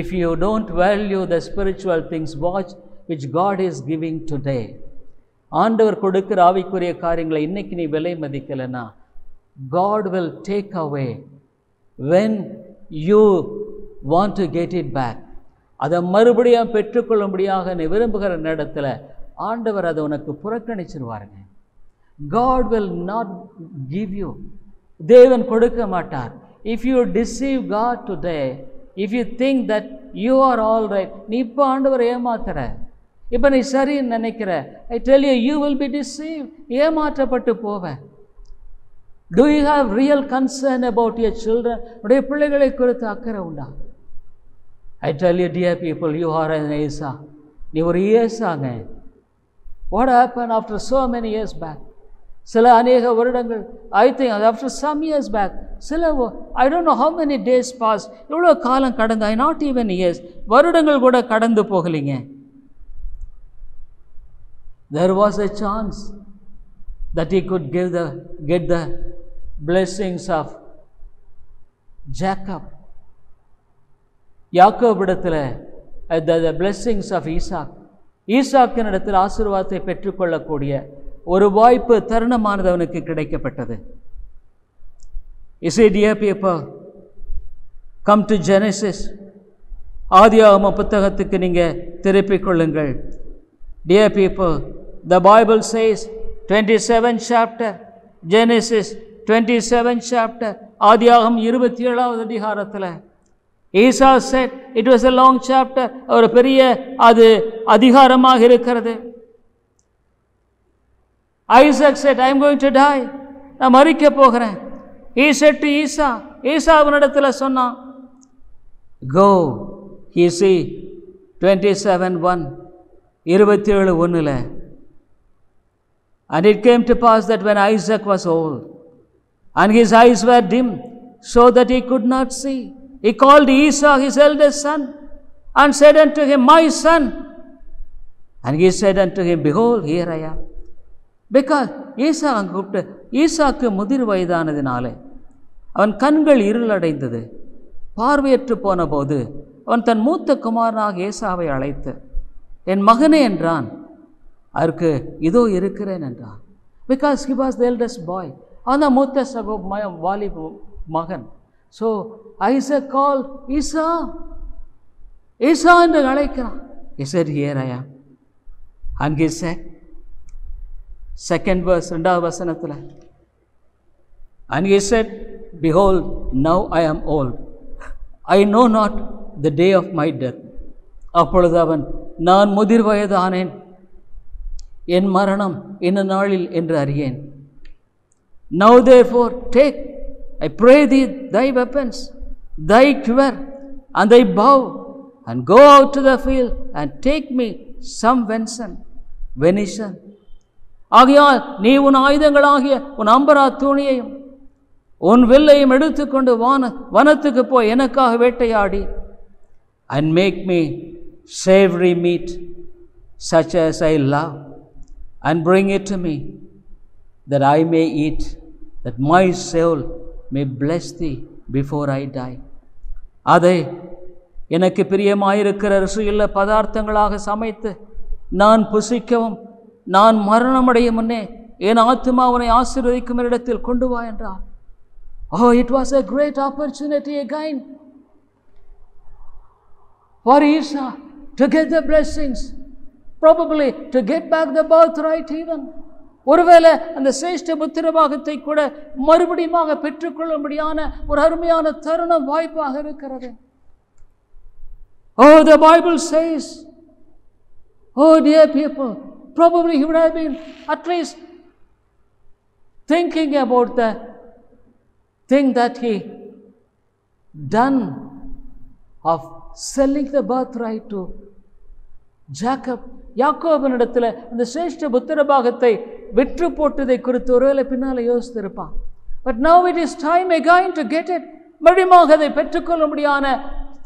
if you don't value the spiritual things watch which God is giving today, ஆண்டவர் கொடுக்கிற ஆவிக்குரிய காரியங்களை இன்னைக்கு நீ விலை மதிக்கலனா, God will take away when you want to get it back. அதை மறுபடியும் பெற்றுக்கொள்ளும்படியாக நீ விரும்புகிற நேரத்தில் ஆண்டவர் அதை உனக்கு புறக்கணிச்சிருவாருங்க. God will not give you. தேவன் கொடுக்க மாட்டார். If you deceive God today, if you think that you are all right, நீ இப்போ ஆண்டவர் ஏமாத்துற, இப்போ நீ சரின்னு நினைக்கிற, I tell you, you will be deceived. ஏமாற்றப்பட்டு போவே. Do you have real concern about your children? உடைய பிள்ளைகளை குறித்து அக்கறை உண்டா? I tell you, dear people, you are an Esau. நீ ஒரு ஏசாங்க. What happened after so many years back? சில அநேக வருடங்கள், I think after some years back, சில I don't know how many days passed, எவ்வளோ காலம் கடந்து, I not even years, வருடங்கள் கூட கடந்து போகலிங்க. There was a chance that he could give the get the blessings of Jacob. யாக்கோபு இடத்துல the blessings of Isaac. ஈசாக்கின் இடத்தில் ஆசீர்வாதத்தை பெற்றுக்கொள்ளக்கூடிய ஒரு வாய்ப்பு தருணமானது அவனுக்கு கிடைக்கப்பட்டது. இசை dear people, come to Genesis. ஆதியாகம புத்தகத்துக்கு நீங்கள் திருப்பிக் கொள்ளுங்கள். Dear people, the Bible says twenty-seventh chapter, Genesis twenty-seventh chapter, ஆதியாகம இருபத்தி ஏழாவது அதிகாரத்தில் Esau said, it was a long chapter, ஒரு பெரிய அது அதிகாரமாக இருக்கிறது. Isaac said, I am going to die, நான் மரிக்க போகிறேன். He said to Esau, Esau அவனிடத்தில் சொன்னான், go, he see twenty-seven one, இருபத்தி ஏழு ஒன்றில், and it came to pass that when Isaac was old, and his eyes were dim, so that he could not see, he called Esau his eldest son, and said unto him, my son. And he said unto him, behold, here I am. Because Esau கூப்பிட்டு ஈசாக்கு முதிர் வயதானதினாலே அவன் கண்கள் இருளடைந்தது. பார்வையற்று போன போது அவன் தன் மூத்த குமாரனாக ஏசாவை அழைத்து, என் மகனே என்றான். அதற்கு, இதோ இருக்கிறேன் என்றான். Because he was the eldest boy, அவன் தான் மூத்த சகோ வாலி மகன். ஸோ ஐசக் கால் ஈசா, ஈசா என்று அழைக்கிறான். He said, here I am. And he said, second verse, இரண்டாவது வசனத்தில், and he said, behold, now I am old, I know not the day of my death. அப்பொழுது அவன், நான் முதிர் வயதானேன், என் மரணம் இன்ன நாளில் என்று அறியேன். Now therefore take, I pray thee, thy weapons, thy quiver, and thy bow, and go out to the field, and take me some venison, venison. ஆகையால் நீ உன் ஆயுதங்களாகிய உன் அம்பரா தூணியையும் உன் வில்லையும் எடுத்துக்கொண்டு வான வனத்துக்கு போய் எனக்காக வேட்டையாடி, and make me savory meat such as I love, and bring it to me, that I may eat, that my soul may bless thee before I die. அதை எனக்கு பிரியமாயிருக்கிற ருசியுள்ள பதார்த்தங்களாக சமைத்து நான் புசிக்கவும் நான் மரணமடைய முன்னே என் ஆத்துமாவனை ஆசீர்வதிக்கும் இடத்தில் கொண்டு வா என்றார். Oh, it was a great opportunity again for Esau to get the blessings, probably to get back the birthright. Even ஒருவேளை அந்த சிரேஷ்ட புத்திரபாகத்தை கூட மறுபடியும் பெற்றுக்கொள்ளும்படியான ஒரு அருமையான தருணம் வாய்ப்பாக இருக்கிறது. Oh, the Bible says, oh dear people, probably he would have been at least thinking about the thing that he done of selling the birthright to Jacob. யாக்கோபின் இடத்துல அந்த சிரேஷ்ட புத்திரபாகத்தை விற்று போட்டதை குறித்து ஒருவேளை பின்னாலே யோசித்திருப்பான். But now it is time again to get it. மறுபடியும் அதை பெற்றுக்கொள்ள முடியான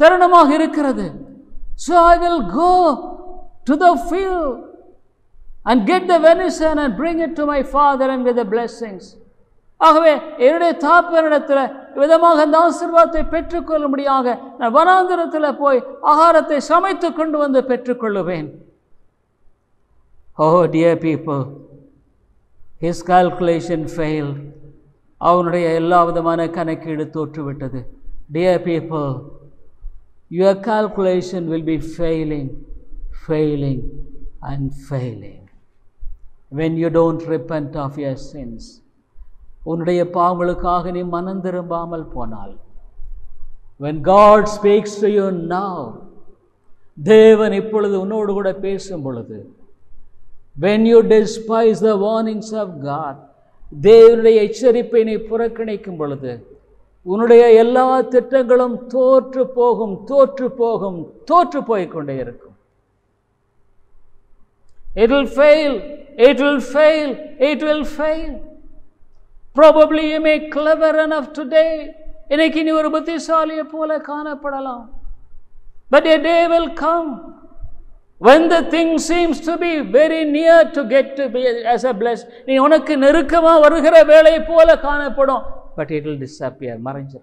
தருணமாக இருக்கிறது. So I will go to the field and get the venison and bring it to my father and with the blessings. ஆகவே என்னுடைய தாப்பனிடத்தில் விதமாக அந்த ஆசீர்வாதத்தை பெற்றுக்கொள்ளும்படியாக நான் வனாந்திரத்தில் போய் ஆகாரத்தை சமைத்து கொண்டு வந்து பெற்றுக்கொள்ளுவேன். Oh dear people, his calculation failed. அவனுடைய எல்லா விதமான கணக்கீடு தோற்றுவிட்டது. Dear people, your calculation will be failing, failing, and failing when you don't repent of your sins. உன்னுடைய பாவங்களுக்காக நீ மனம் திரும்பாமல் போனால், when God speaks to you now, தேவன் இப்பொழுது உன்னோடு கூட பேசும் பொழுது, when you despise the warnings of God, தேவனுடைய எச்சரிப்பை நீ புறக்கணிக்கும் பொழுது உன்னுடைய எல்லா திட்டங்களும் தோற்று போகும், தோற்று போகும், தோற்று போய்கொண்டே இருக்கும். It will fail, it will fail, it will fail. Probably you may clever enough today. இன்னைக்கு நீ ஒரு புத்திசாலியை போல காணப்படலாம். But a day will come when the thing seems to be very near to get to be as a blessing. நீ உனக்கு நெருக்கமாக வருகிற வேளை போல காணப்படும். But it will disappear, மறைஞ்சு,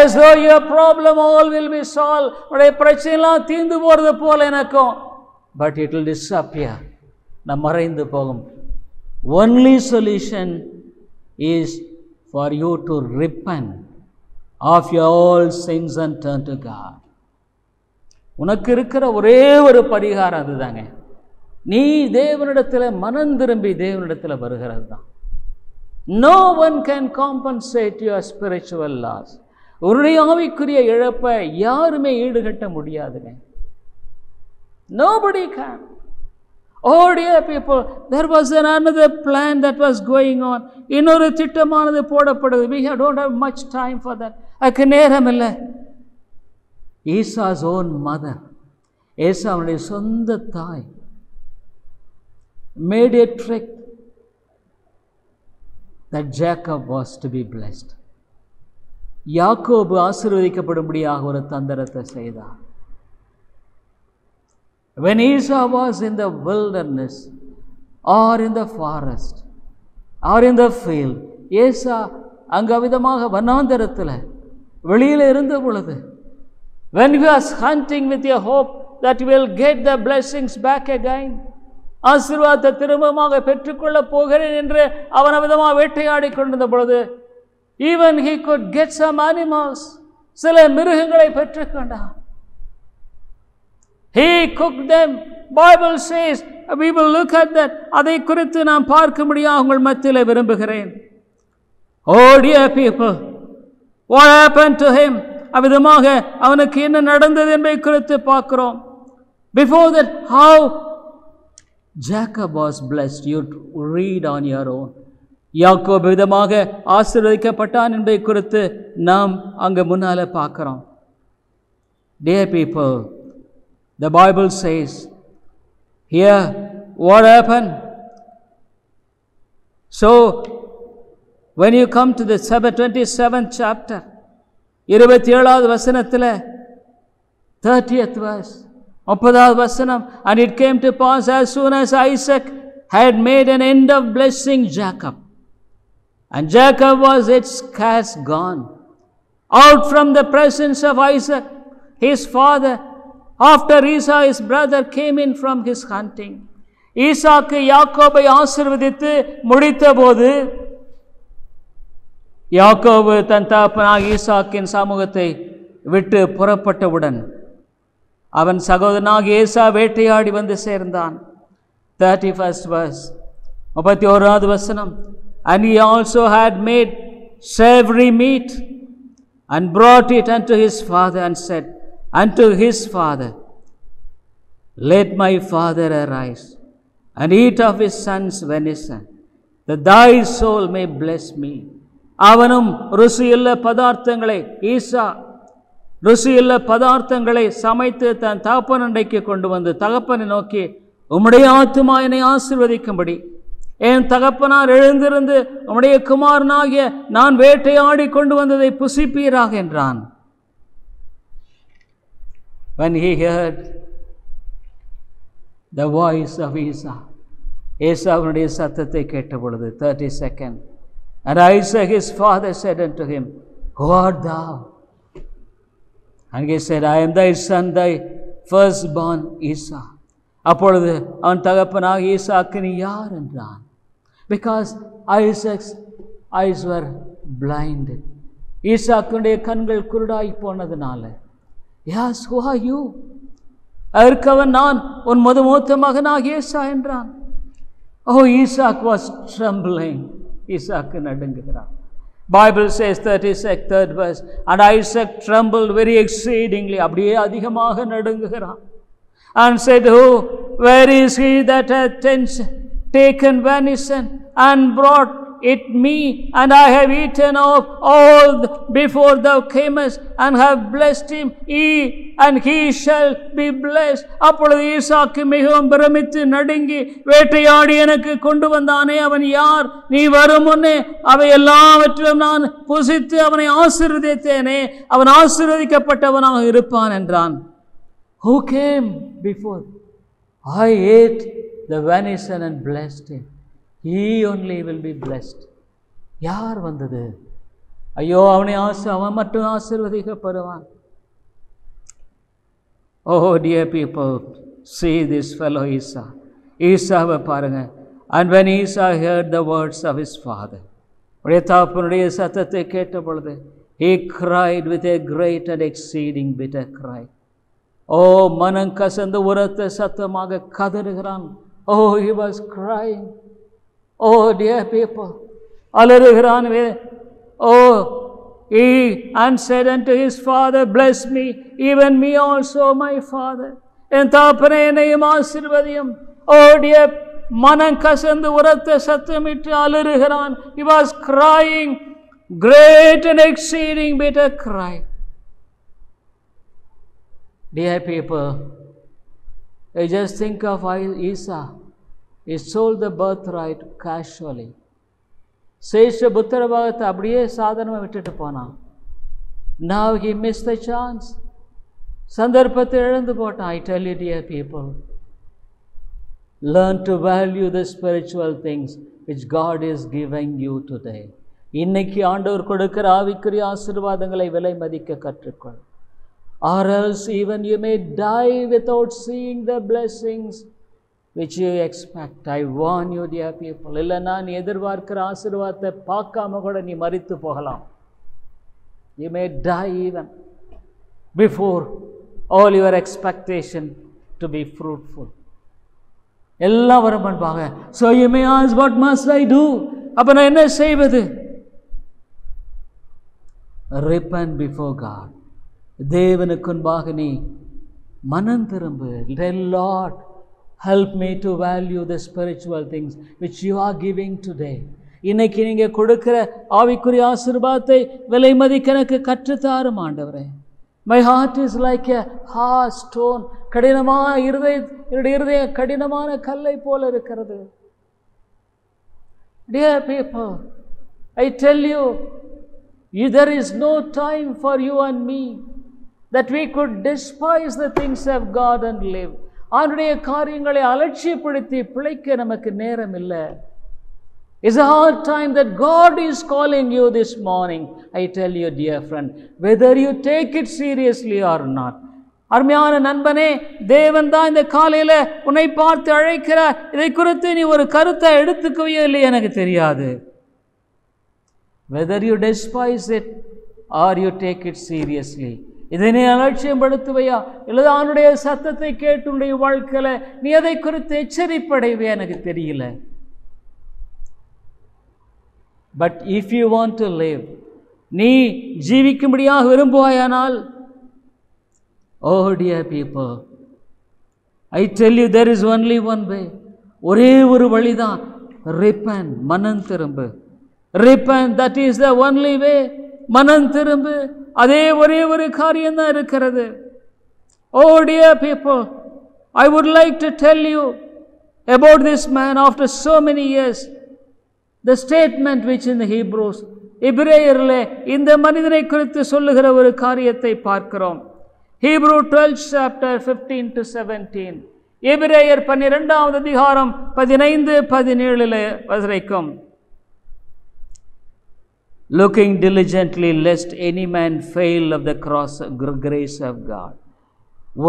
as though your problem all will be solved. உடைய பிரச்சனைலாம் தீர்ந்து போகிறது போல எனக்கும், but it will disappear, நம் மறைந்து போகும். Only solution is for you to repent of your all sins and turn to God. உனக்கு இருக்கிற ஒரே ஒரு பரிகாரம் அதுதாங்க. நீ தேவனிடத்தில் மனம் திரும்பி தேவனிடத்தில் வருகிறது தான். No one can compensate your spiritual loss. உன்னுடைய ஆவிக்குரிய இழப்பை யாருமே ஈடுகட்ட முடியாதுங்க. Nobody can. Oh dear people, there was another plan that was going on. இன்னொரு திட்டமானது போடப்படுது. We don't have much time for that. அதுக்கு நேரம் இல்லை. Esau's own mother, ஏசாவுடைய சொந்த தாய், made a trick that Jacob was to be blessed. யாக்கோபு ஆசீர்வதிக்கப்படும்படியாக ஒரு தந்திரத்தை செய்தார். When Esau was in the wilderness or in the forest or in the field, Esau அங்கு விதமாக வனாந்தரத்தில் வெளியில் இருந்த பொழுது when you are hunting with your hope that you will get the blessings back again, ஆசீர்வாதத்தை திரும்பமாக பெற்றுக்கொள்ள போகிறேன் என்று அவன் விதமாக வேட்டையாடி கொண்டிருந்த பொழுது even he could get some animals, சில மிருகங்களை பெற்றுக்கொண்டான். He cooked them. Bible says we will look at that. அதை குறித்து நாம் பார்க்கும்படியாக உங்கள் மத்தியில் விரும்புகிறேன். Oh dear people, what happened to him? அவ்விதமாக அவனுக்கு என்ன நடந்தது என்பதை குறித்து பார்க்கிறோம். Before that, how Jacob was blessed, you read on your own. யாக்கோபு விதமாக ஆசீர்வதிக்கப்பட்டான் என்பதை குறித்து நாம் அங்கு முன்னால பார்க்கிறோம். Dear people, the Bible says here what happened. So when you come to the twenty-seventh chapter, இருபத்தி ஏழாவது வசனத்தில் thirtieth verse, முப்பதாவது வசனம், and it came to pass as soon as Isaac had made an end of blessing Jacob, and Jacob was its scarce gone out from the presence of Isaac his father, after Esau his brother came in from his hunting. ஈசாக்கு யாக்கோபை ஆசீர்வதித்து முடித்தபோது யாக்கோபு தன் தகப்பனாக ஈசாக்கின் சமூகத்தை விட்டு புறப்பட்டவுடன் அவன் சகோதரனாக ஏசா வேட்டையாடி வந்து சேர்ந்தான். தேர்ட்டி ஃபர்ஸ்ட் வர்ஸ், முப்பத்தி ஓராவது வசனம், and he also had made savoury meat and brought it unto his father and said unto his father, let my father arise and eat of his son's venison, that thy soul may bless me. அவனும் ருசியுள்ள பதார்த்தங்களை ஈசா ருசியுள்ள பதார்த்தங்களை சமைத்து தன் தகப்பன் அண்டைக்கு கொண்டு வந்து தகப்பனை நோக்கி, உம்முடைய ஆத்துமா என்னை ஆசீர்வதிக்கும்படி என் தகப்பனார் எழுந்திருந்து உம்முடைய குமாரனாகிய நான் வேட்டையாடி கொண்டு வந்ததை புசிப்பீராக என்றான். When he heard the voice of Esau, ஏசாவுடைய சத்தத்தை கேட்ட பொழுது thirty-second, and Isaac his father said unto him, who art thou? And he said, I am thy son, thy firstborn Esau. அப்பொழுது அவன் தகப்பனாக ஈசாக்கு நீ யார் என்றான். Because Isaac's eyes were blinded, ஈசாக்குடைய கண்கள் குருடாய் போனதுனால, yes, who are you? அதற்கவன் நான் உன் முது மூத்த மகனாக ஈசா என்றான். Oh, Isaac was trembling. Isaac நடுங்குகிறான். Bible says thirty-third verse, and Isaac trembled very exceedingly, அப்படியே அதிகமாக நடுங்குகிறான். And said, who, where is he that hath taken venison and brought it me, and I have eaten of all before thou camest, and have blessed him, he and he shall be blessed. அப்பொழுது ஈசாக்கு மிகவும் பிரமித்து நடுங்கி, வேட்டையாடி எனக்கு கொண்டு வந்தானே அவன் யார்? நீ வரும் முன்னே அவை எல்லாவற்றிலும் நான் புசித்து அவனை ஆசீர்வதித்தேனே, அவன் ஆசீர்வதிக்கப்பட்டவனாக இருப்பான் என்றான். Who came before? I ate the venison and blessed him. He only will be blessed. யார் வந்தது? ஐயோ அவனை ஆசை அவன் மட்டும் ஆசீர்வதிக்கப்படுவான். Oh dear people, see this fellow Esau. ஈசாவை பாருங்க. And when Esau heard the words of his father, உடைய தகப்பனுடைய சத்தத்தை கேட்ட பொழுது, he cried with a great and exceeding bitter cry. ஓ மனம் கசந்து உரத்த சத்தமாக கதறுகிறான். ஓ he was crying. O dear people, அலறுகிறான். O he and said unto his father, bless me, even me also my father, என் தகப்பனே என்னையும் ஆசீர்வதியும். ஓ dear, மனம் கசந்து உரத்த சத்தமிட்டு அலறுகிறான். He was crying, great and exceeding bitter cry. Dear people, I just think of Esau. He sold the birthright casually. சேஷ புத்திரபாகத்தை அப்படியே சாதாரணமாக விட்டுட்டு போனான். Now he missed the chance. சந்தர்ப்பத்தை இழந்து போட்டான். I tell you dear people, learn to value the spiritual things which God is giving you today. இன்னைக்கு ஆண்டவர் கொடுக்கிற ஆவிக்குரிய ஆசீர்வாதங்களை விலை மதிக்க கற்றுக்கொள். Or else even you may die without seeing the blessings which you expect. I warn you, dear people. இல்லைன்னா நீ எதிர்பார்க்கிற ஆசீர்வாதத்தை பார்க்காம கூட நீ மரித்து போகலாம். You may die even before all your expectation to be fruitful. எல்லாம் வரும் முன்பாக. So you may ask, what must I do? அப்போ நான் என்ன செய்வது? Repent before God. தேவனுக்கு முன்பாக நீ மனம் திரும்பு. Dear Lord, help me to value the spiritual things which you are giving today. இன்னைக்கு நீங்கள் கொடுக்கிற ஆவிக்குரிய ஆசீர்வாதத்தை விலை மதிக்க எனக்கு கற்றுத்தாரும் ஆண்டவரே. My heart is like a hard stone. கடினமான இருதய என்னுடைய இருதயம் கடினமான கல்லை போல இருக்கிறது. Dear people, I tell you, there is no time for you and me that we could despise the things of God and live. அவருடைய காரியங்களை அலட்சியப்படுத்தி பிழைக்க நமக்கு நேரம் இல்லை. It's a hard time that God is calling you this morning. I tell you, dear friend, whether you take it seriously or not. அருமையான நண்பனே, தேவன் தான் இந்த காலையில் உன்னை பார்த்து அழைக்கிறார். இதை குறித்து நீ ஒரு கருத்தை எடுத்துக்கவே இல்லை எனக்கு தெரியாது. Whether you despise it or you take it seriously, இதை நீ அலட்சியம் படுத்துவையா இல்லது அவனுடைய சத்தத்தை கேட்டுடைய வாழ்க்கையில் நீ அதை குறித்து எச்சரிப்படைவே எனக்கு தெரியல. But if you want to live, நீ ஜீவிக்கும்படியாக விரும்புவாயானால், oh dear people, I tell you, there is only one way. ஒரே ஒரு வழிதான். Repent, மனம் திரும்பு. Repent, that is the only way. மனம் திரும்பு. அதே ஒரே ஒரு காரியம்தான் இருக்கிறது. Oh dear people, I would like to tell you about this man after so many years. The statement which in the Hebrews, எபிரேயரிலே இந்த மனிதனை குறித்து சொல்லுகிற ஒரு காரியத்தை பார்க்கிறோம். Hebrews twelfth chapter fifteen to seventeen. எபிரேயர் பன்னிரெண்டாவது அதிகாரம் பதினைந்து பதினேழுல வரைக்கும். Looking diligently lest any man fail of the cross grace of God.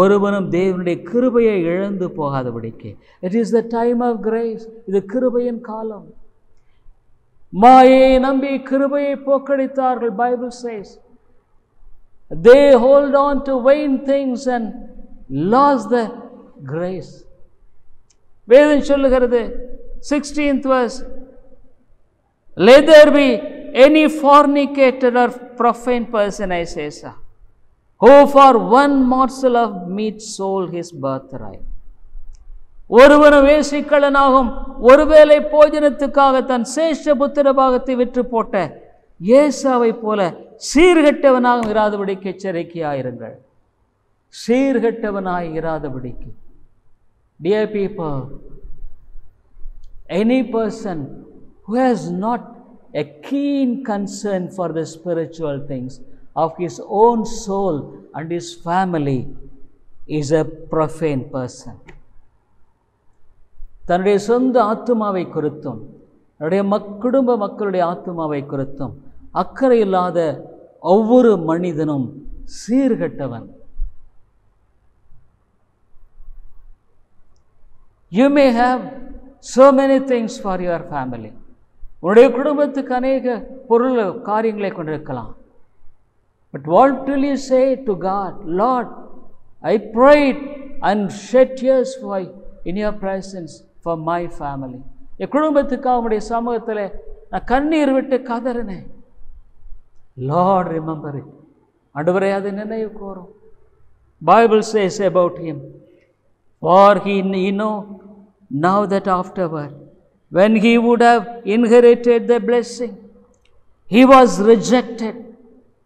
ஒருவனும் தேவனுடைய கிருபையை இழந்து போகாதபடிக்கு. It is the time of grace. இது கிருபையின் காலம். மாயை நம்பி கிருபையை போக்கடித்தார்கள். Bible says they hold on to vain things and lost the grace. வேதம் சொல்லுகிறது sixteenth verse, let there be any fornicator or profane person, I say so, who for one morsel of meat sold his birthright. ஒருவன் வேசிக்கலனாகும், ஒருவேளை போஜனத்துக்காக தன் சேஷ புத்திர பாகத்தை விற்று போட்ட ஏசாவை போல சீர்கெட்டவனாக இராதபடிக்கு எச்சரிக்கையாயிருங்கள். சீர்கெட்டவனாய் இராதபடிக்கு. Dear people, any person who has not a keen concern for the spiritual things of his own soul and his family is a profane person. தன்னுடைய சொந்த ஆத்துமாவை குறித்தும் தன்னுடைய குடும்ப மக்களுடைய ஆத்துமாவை குறித்தும் அக்கறை இல்லாத ஒவ்வொரு மனிதனும் சீர்கெட்டவன். You may have so many things for your family. உன்னுடைய குடும்பத்துக்கு அநேக பொருள் காரியங்களை கொண்டிருக்கலாம். But what will you say to God? Lord, I prayed and shed tears for in your presence for my family. என் குடும்பத்துக்காக உடைய சமூகத்தில் நான் கண்ணீர் விட்டு கதறினேன். Lord remember it. ஆண்டவரே அதை நினைவு கூரும். Bible says about him, for he know now that afterward when he would have inherited the blessing, he was rejected,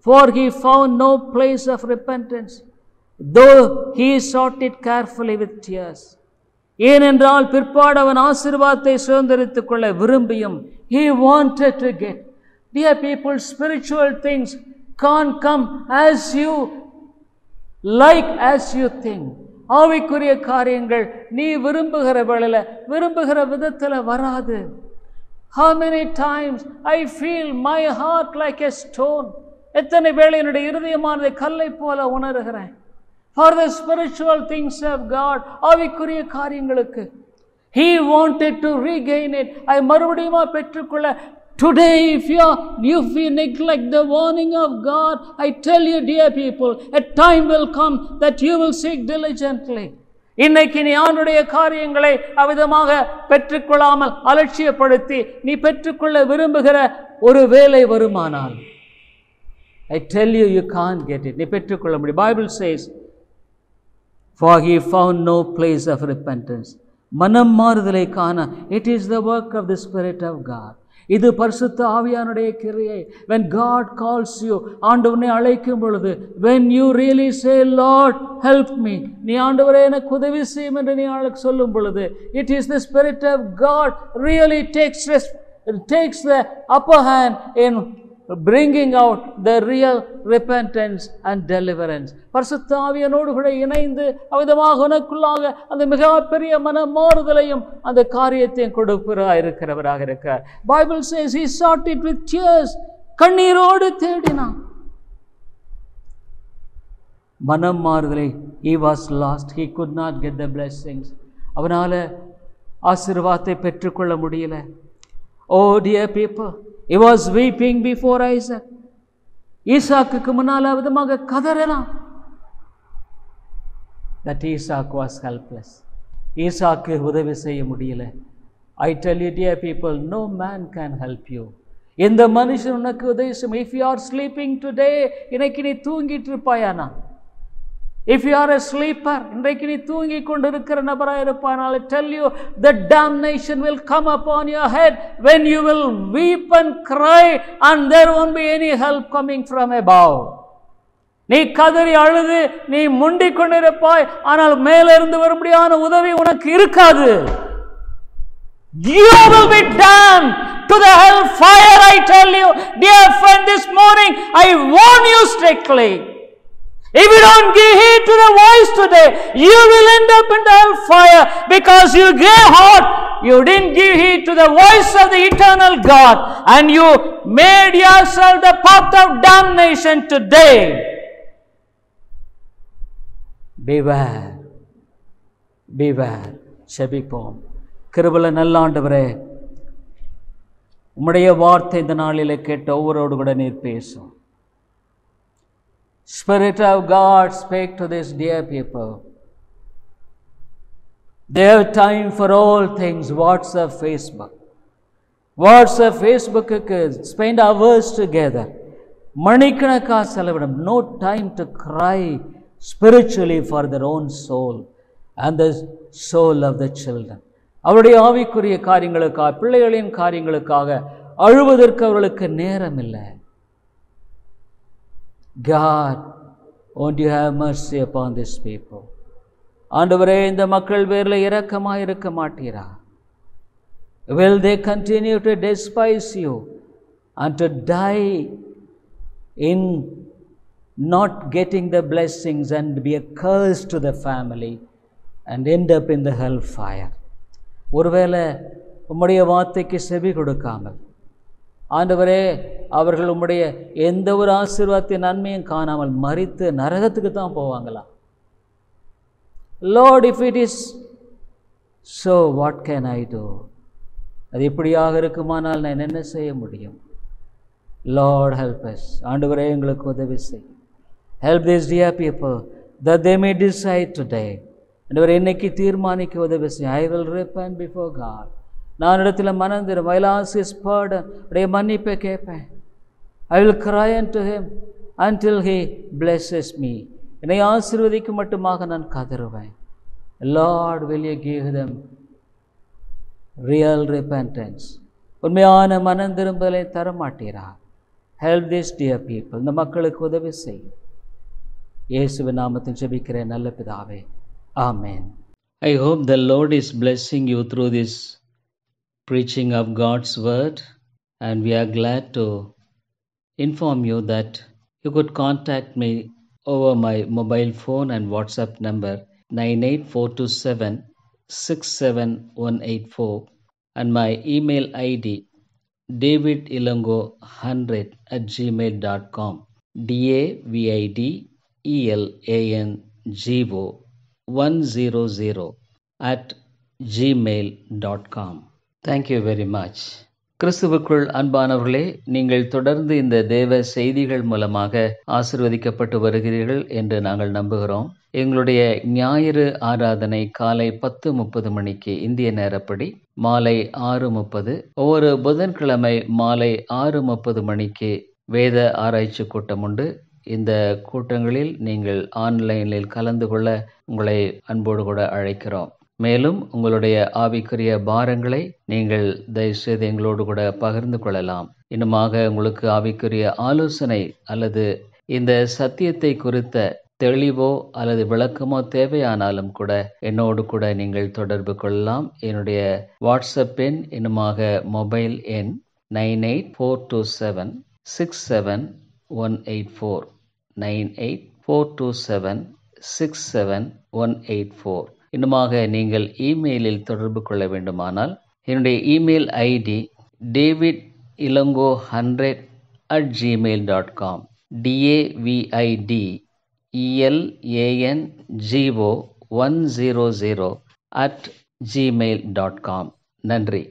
for he found no place of repentance, though he sought it carefully with tears. ஏனென்றால் பிற்பாடவன் ஆசீர்வாதத்தை சுதந்தரித்துக் கொள்ள விரும்பியும், he wanted to get. Dear people, spiritual things can't come as you like, as you think. ஆவிக்குரிய காரியங்கள் நீ விரும்புகிற வேளையில் விரும்புகிற விதத்தில் வராது. How many times I feel my heart like a stone. எத்தனை வேளை என்னுடைய இதயமானது கல்லை போல உணர்கிறேன். For the spiritual things of God, ஆவிக்குரிய காரியங்களுக்கு He wanted to regain it. I மறுபடியும் பெற்றுக்கொள்ள. Today, if you are, if we neglect the warning of God, I tell you, dear people, a time will come that you will seek diligently. இன்னைக்கு நீ ஆண்டுடைய காரியங்களை அவிதமாக பெற்றுக்கொள்ளாமல் அலட்சியப்படுத்தி நீ பெற்றுக்கொள்ள விரும்புகிற ஒரு வேளை வருமானால், I tell you, you can't get it. நீ பெற்றுக்கொள்ள முடியாது. Bible says, for he found no place of repentance. மனம் மாறுதலை காண, it is the work of the Spirit of God. இது பரிசுத்த ஆவியானுடைய கிரியை. When God calls you, ஆண்டவனை அழைக்கும் பொழுது, when you really say, Lord, help me, நீ ஆண்டவரே எனக்கு உதவி செய்யும் என்று நீ ஆளுக்கு சொல்லும் பொழுது, it is the Spirit of God really takes takes the upper hand in bringing out the real repentance and deliverance. பரிசுத்த ஆவியானோடு கூட இணைந்து அவிதமாக உனக்குள்ளாக அந்த மிகப்பெரிய மன மாறுதலையும் அந்த காரியத்தையும் கொடுப்பவராக இருக்கிறவராக இருக்கார். Bible says he sought it with tears. கண்ணீரோடு தேடினான் மனம் மாறுதலை. He was lost. He could not get the blessings. அவனால ஆசீர்வாதத்தை பெற்றுக்கொள்ள முடியல. Oh dear people, he was weeping before Isaac. ஈசாக்குக்கு முன்னால் விதமாக கதறலாம். That Isaac was helpless. ஈசாக்கு உதவி செய்ய முடியல. I tell you, dear people, no man can help you. இந்த மனுஷன் உனக்கு உதவி செய்ய. If you are sleeping today, இன்னைக்கு நீ தூங்கிட்டு இருப்பாயானா? If you are a sleeper, இன்றைக்கு நீ தூங்கி கொண்டு இருக்கிற நபராக இருப்பானால், I tell you, the damnation will come upon your head when you will weep and cry and there won't be any help coming from above. நீ கதறி அழுது நீ முண்டிக் கொண்டிருப்பாய், ஆனால் மேலிருந்து வரும்படியான உதவி உனக்கு இருக்காது. You will be damned to the hell fire, I tell you. Dear friend, this morning I warn you strictly. If you don't give heed to the voice today, you will end up in the hellfire because you gave heart, you didn't give heed to the voice of the eternal God, and you made yourself the path of damnation today. Beware, beware. செபிப்போம். கிருபையுள்ள நல்ல ஆண்டவரே, உம்முடைய வார்த்தை இந்த நாளிலே கேட்ட ஒவ்வொருவரோடு கூட நீர் பேசும். Spirit of God, speak to these dear people. They have time for all things. WhatsApp, Facebook. WhatsApp, Facebook, spend hours together. Manikkanakka celebrate. No time to cry spiritually for their own soul and the soul of the children. அவருடைய ஆவிக்குரிய காரியங்களுக்காக, பிள்ளைகளின் காரியங்களுக்காக அழுவதற்கு அவர்களுக்கு நேரம் இல்லை. God, won't you have mercy upon these people? ஆண்டவரே, இந்த மக்கள் பேரில் இரக்கமாக இருக்க மாட்டீரா? Will they continue to despise you and to die in not getting the blessings and be a curse to the family and end up in the hellfire? ஒருவேளை உம்முடைய வார்த்தைக்கு செவி கொடுக்காமல் ஆண்டவரே அவர்கள் உம்முடைய எந்த ஒரு ஆசீர்வாதத்தின் நன்மையும் காணாமல் மரித்து நரகத்துக்கு தான் போவாங்களா? Lord, if it is so, what can I do? அது இப்படியாக இருக்குமானால் நான் என்ன செய்ய முடியும்? Lord, help us. ஆண்டவரே எங்களுக்கு உதவி செய். Help these dear people that they may decide today. ஆண்டவரே இன்னைக்கு தீர்மானிக்க உதவி செய். I will repent before God. நான் இடத்துல மனம் திரும்ப, I'll ask his pardon, உடைய மன்னிப்பை கேட்பேன். I will cry unto him until he blesses me. என்னை ஆசீர்வதிக்கு மட்டுமாக நான் கதறுவேன். Lord, will you give them real repentance? உண்மையான மனம் திரும்பலை தரமாட்டீரா? Help these dear people. இந்த மக்களுக்கு உதவி செய். இயேசுவின் நாமத்தில் ஜெபிக்கிறேன் நல்ல பிதாவே. Amen. I hope the Lord is blessing you through this preaching of God's word, and we are glad to inform you that you could contact me over my mobile phone and WhatsApp number nine eight four two seven six seven one eight four and my email I D david elango one hundred at gmail dot com. d a v i d e l a n g o one hundred at gmail dot com. Thank you very much. கிறிஸ்துவுக்குள் அன்பானவர்களே, நீங்கள் தொடர்ந்து இந்த தேவ செய்திகள் மூலமாக ஆசீர்வதிக்கப்பட்டு வருகிறீர்கள் என்று நாங்கள் நம்புகிறோம். எங்களுடைய ஞாயிறு ஆராதனை காலை பத்து முப்பது மணிக்கு இந்திய நேரப்படி, மாலை ஆறு முப்பது, ஒவ்வொரு புதன்கிழமை மாலை ஆறு முப்பது மணிக்கு வேத ஆராய்ச்சி கூட்டம் உண்டு. இந்த கூட்டங்களில் நீங்கள் ஆன்லைனில் கலந்து கொள்ள உங்களை அன்போடு கூட அழைக்கிறோம். மேலும் உங்களுடைய ஆவிக்குரிய பாரங்களை நீங்கள் தயவுசெய்து எங்களோடு கூட பகிர்ந்து கொள்ளலாம். இன்னுமாக உங்களுக்கு ஆவிக்குரிய ஆலோசனை அல்லது இந்த சத்தியத்தை குறித்த தெளிவோ அல்லது விளக்கமோ தேவையானாலும் கூட என்னோடு கூட நீங்கள் தொடர்பு கொள்ளலாம். என்னுடைய வாட்ஸ்அப் எண், இன்னுமாக மொபைல் எண் nine eight four two seven six seven one eight four, nine eight four two seven six seven one eight four. இன்னுமாக நீங்கள் இமெயிலில் தொடர்பு கொள்ள வேண்டுமானால் என்னுடைய email ID David Ilango hundred at Gmail dot com, டிஏவிஐடிஇஎல்ஏஎன்ஜிஓ one zero zero at Gmail dot com. நன்றி.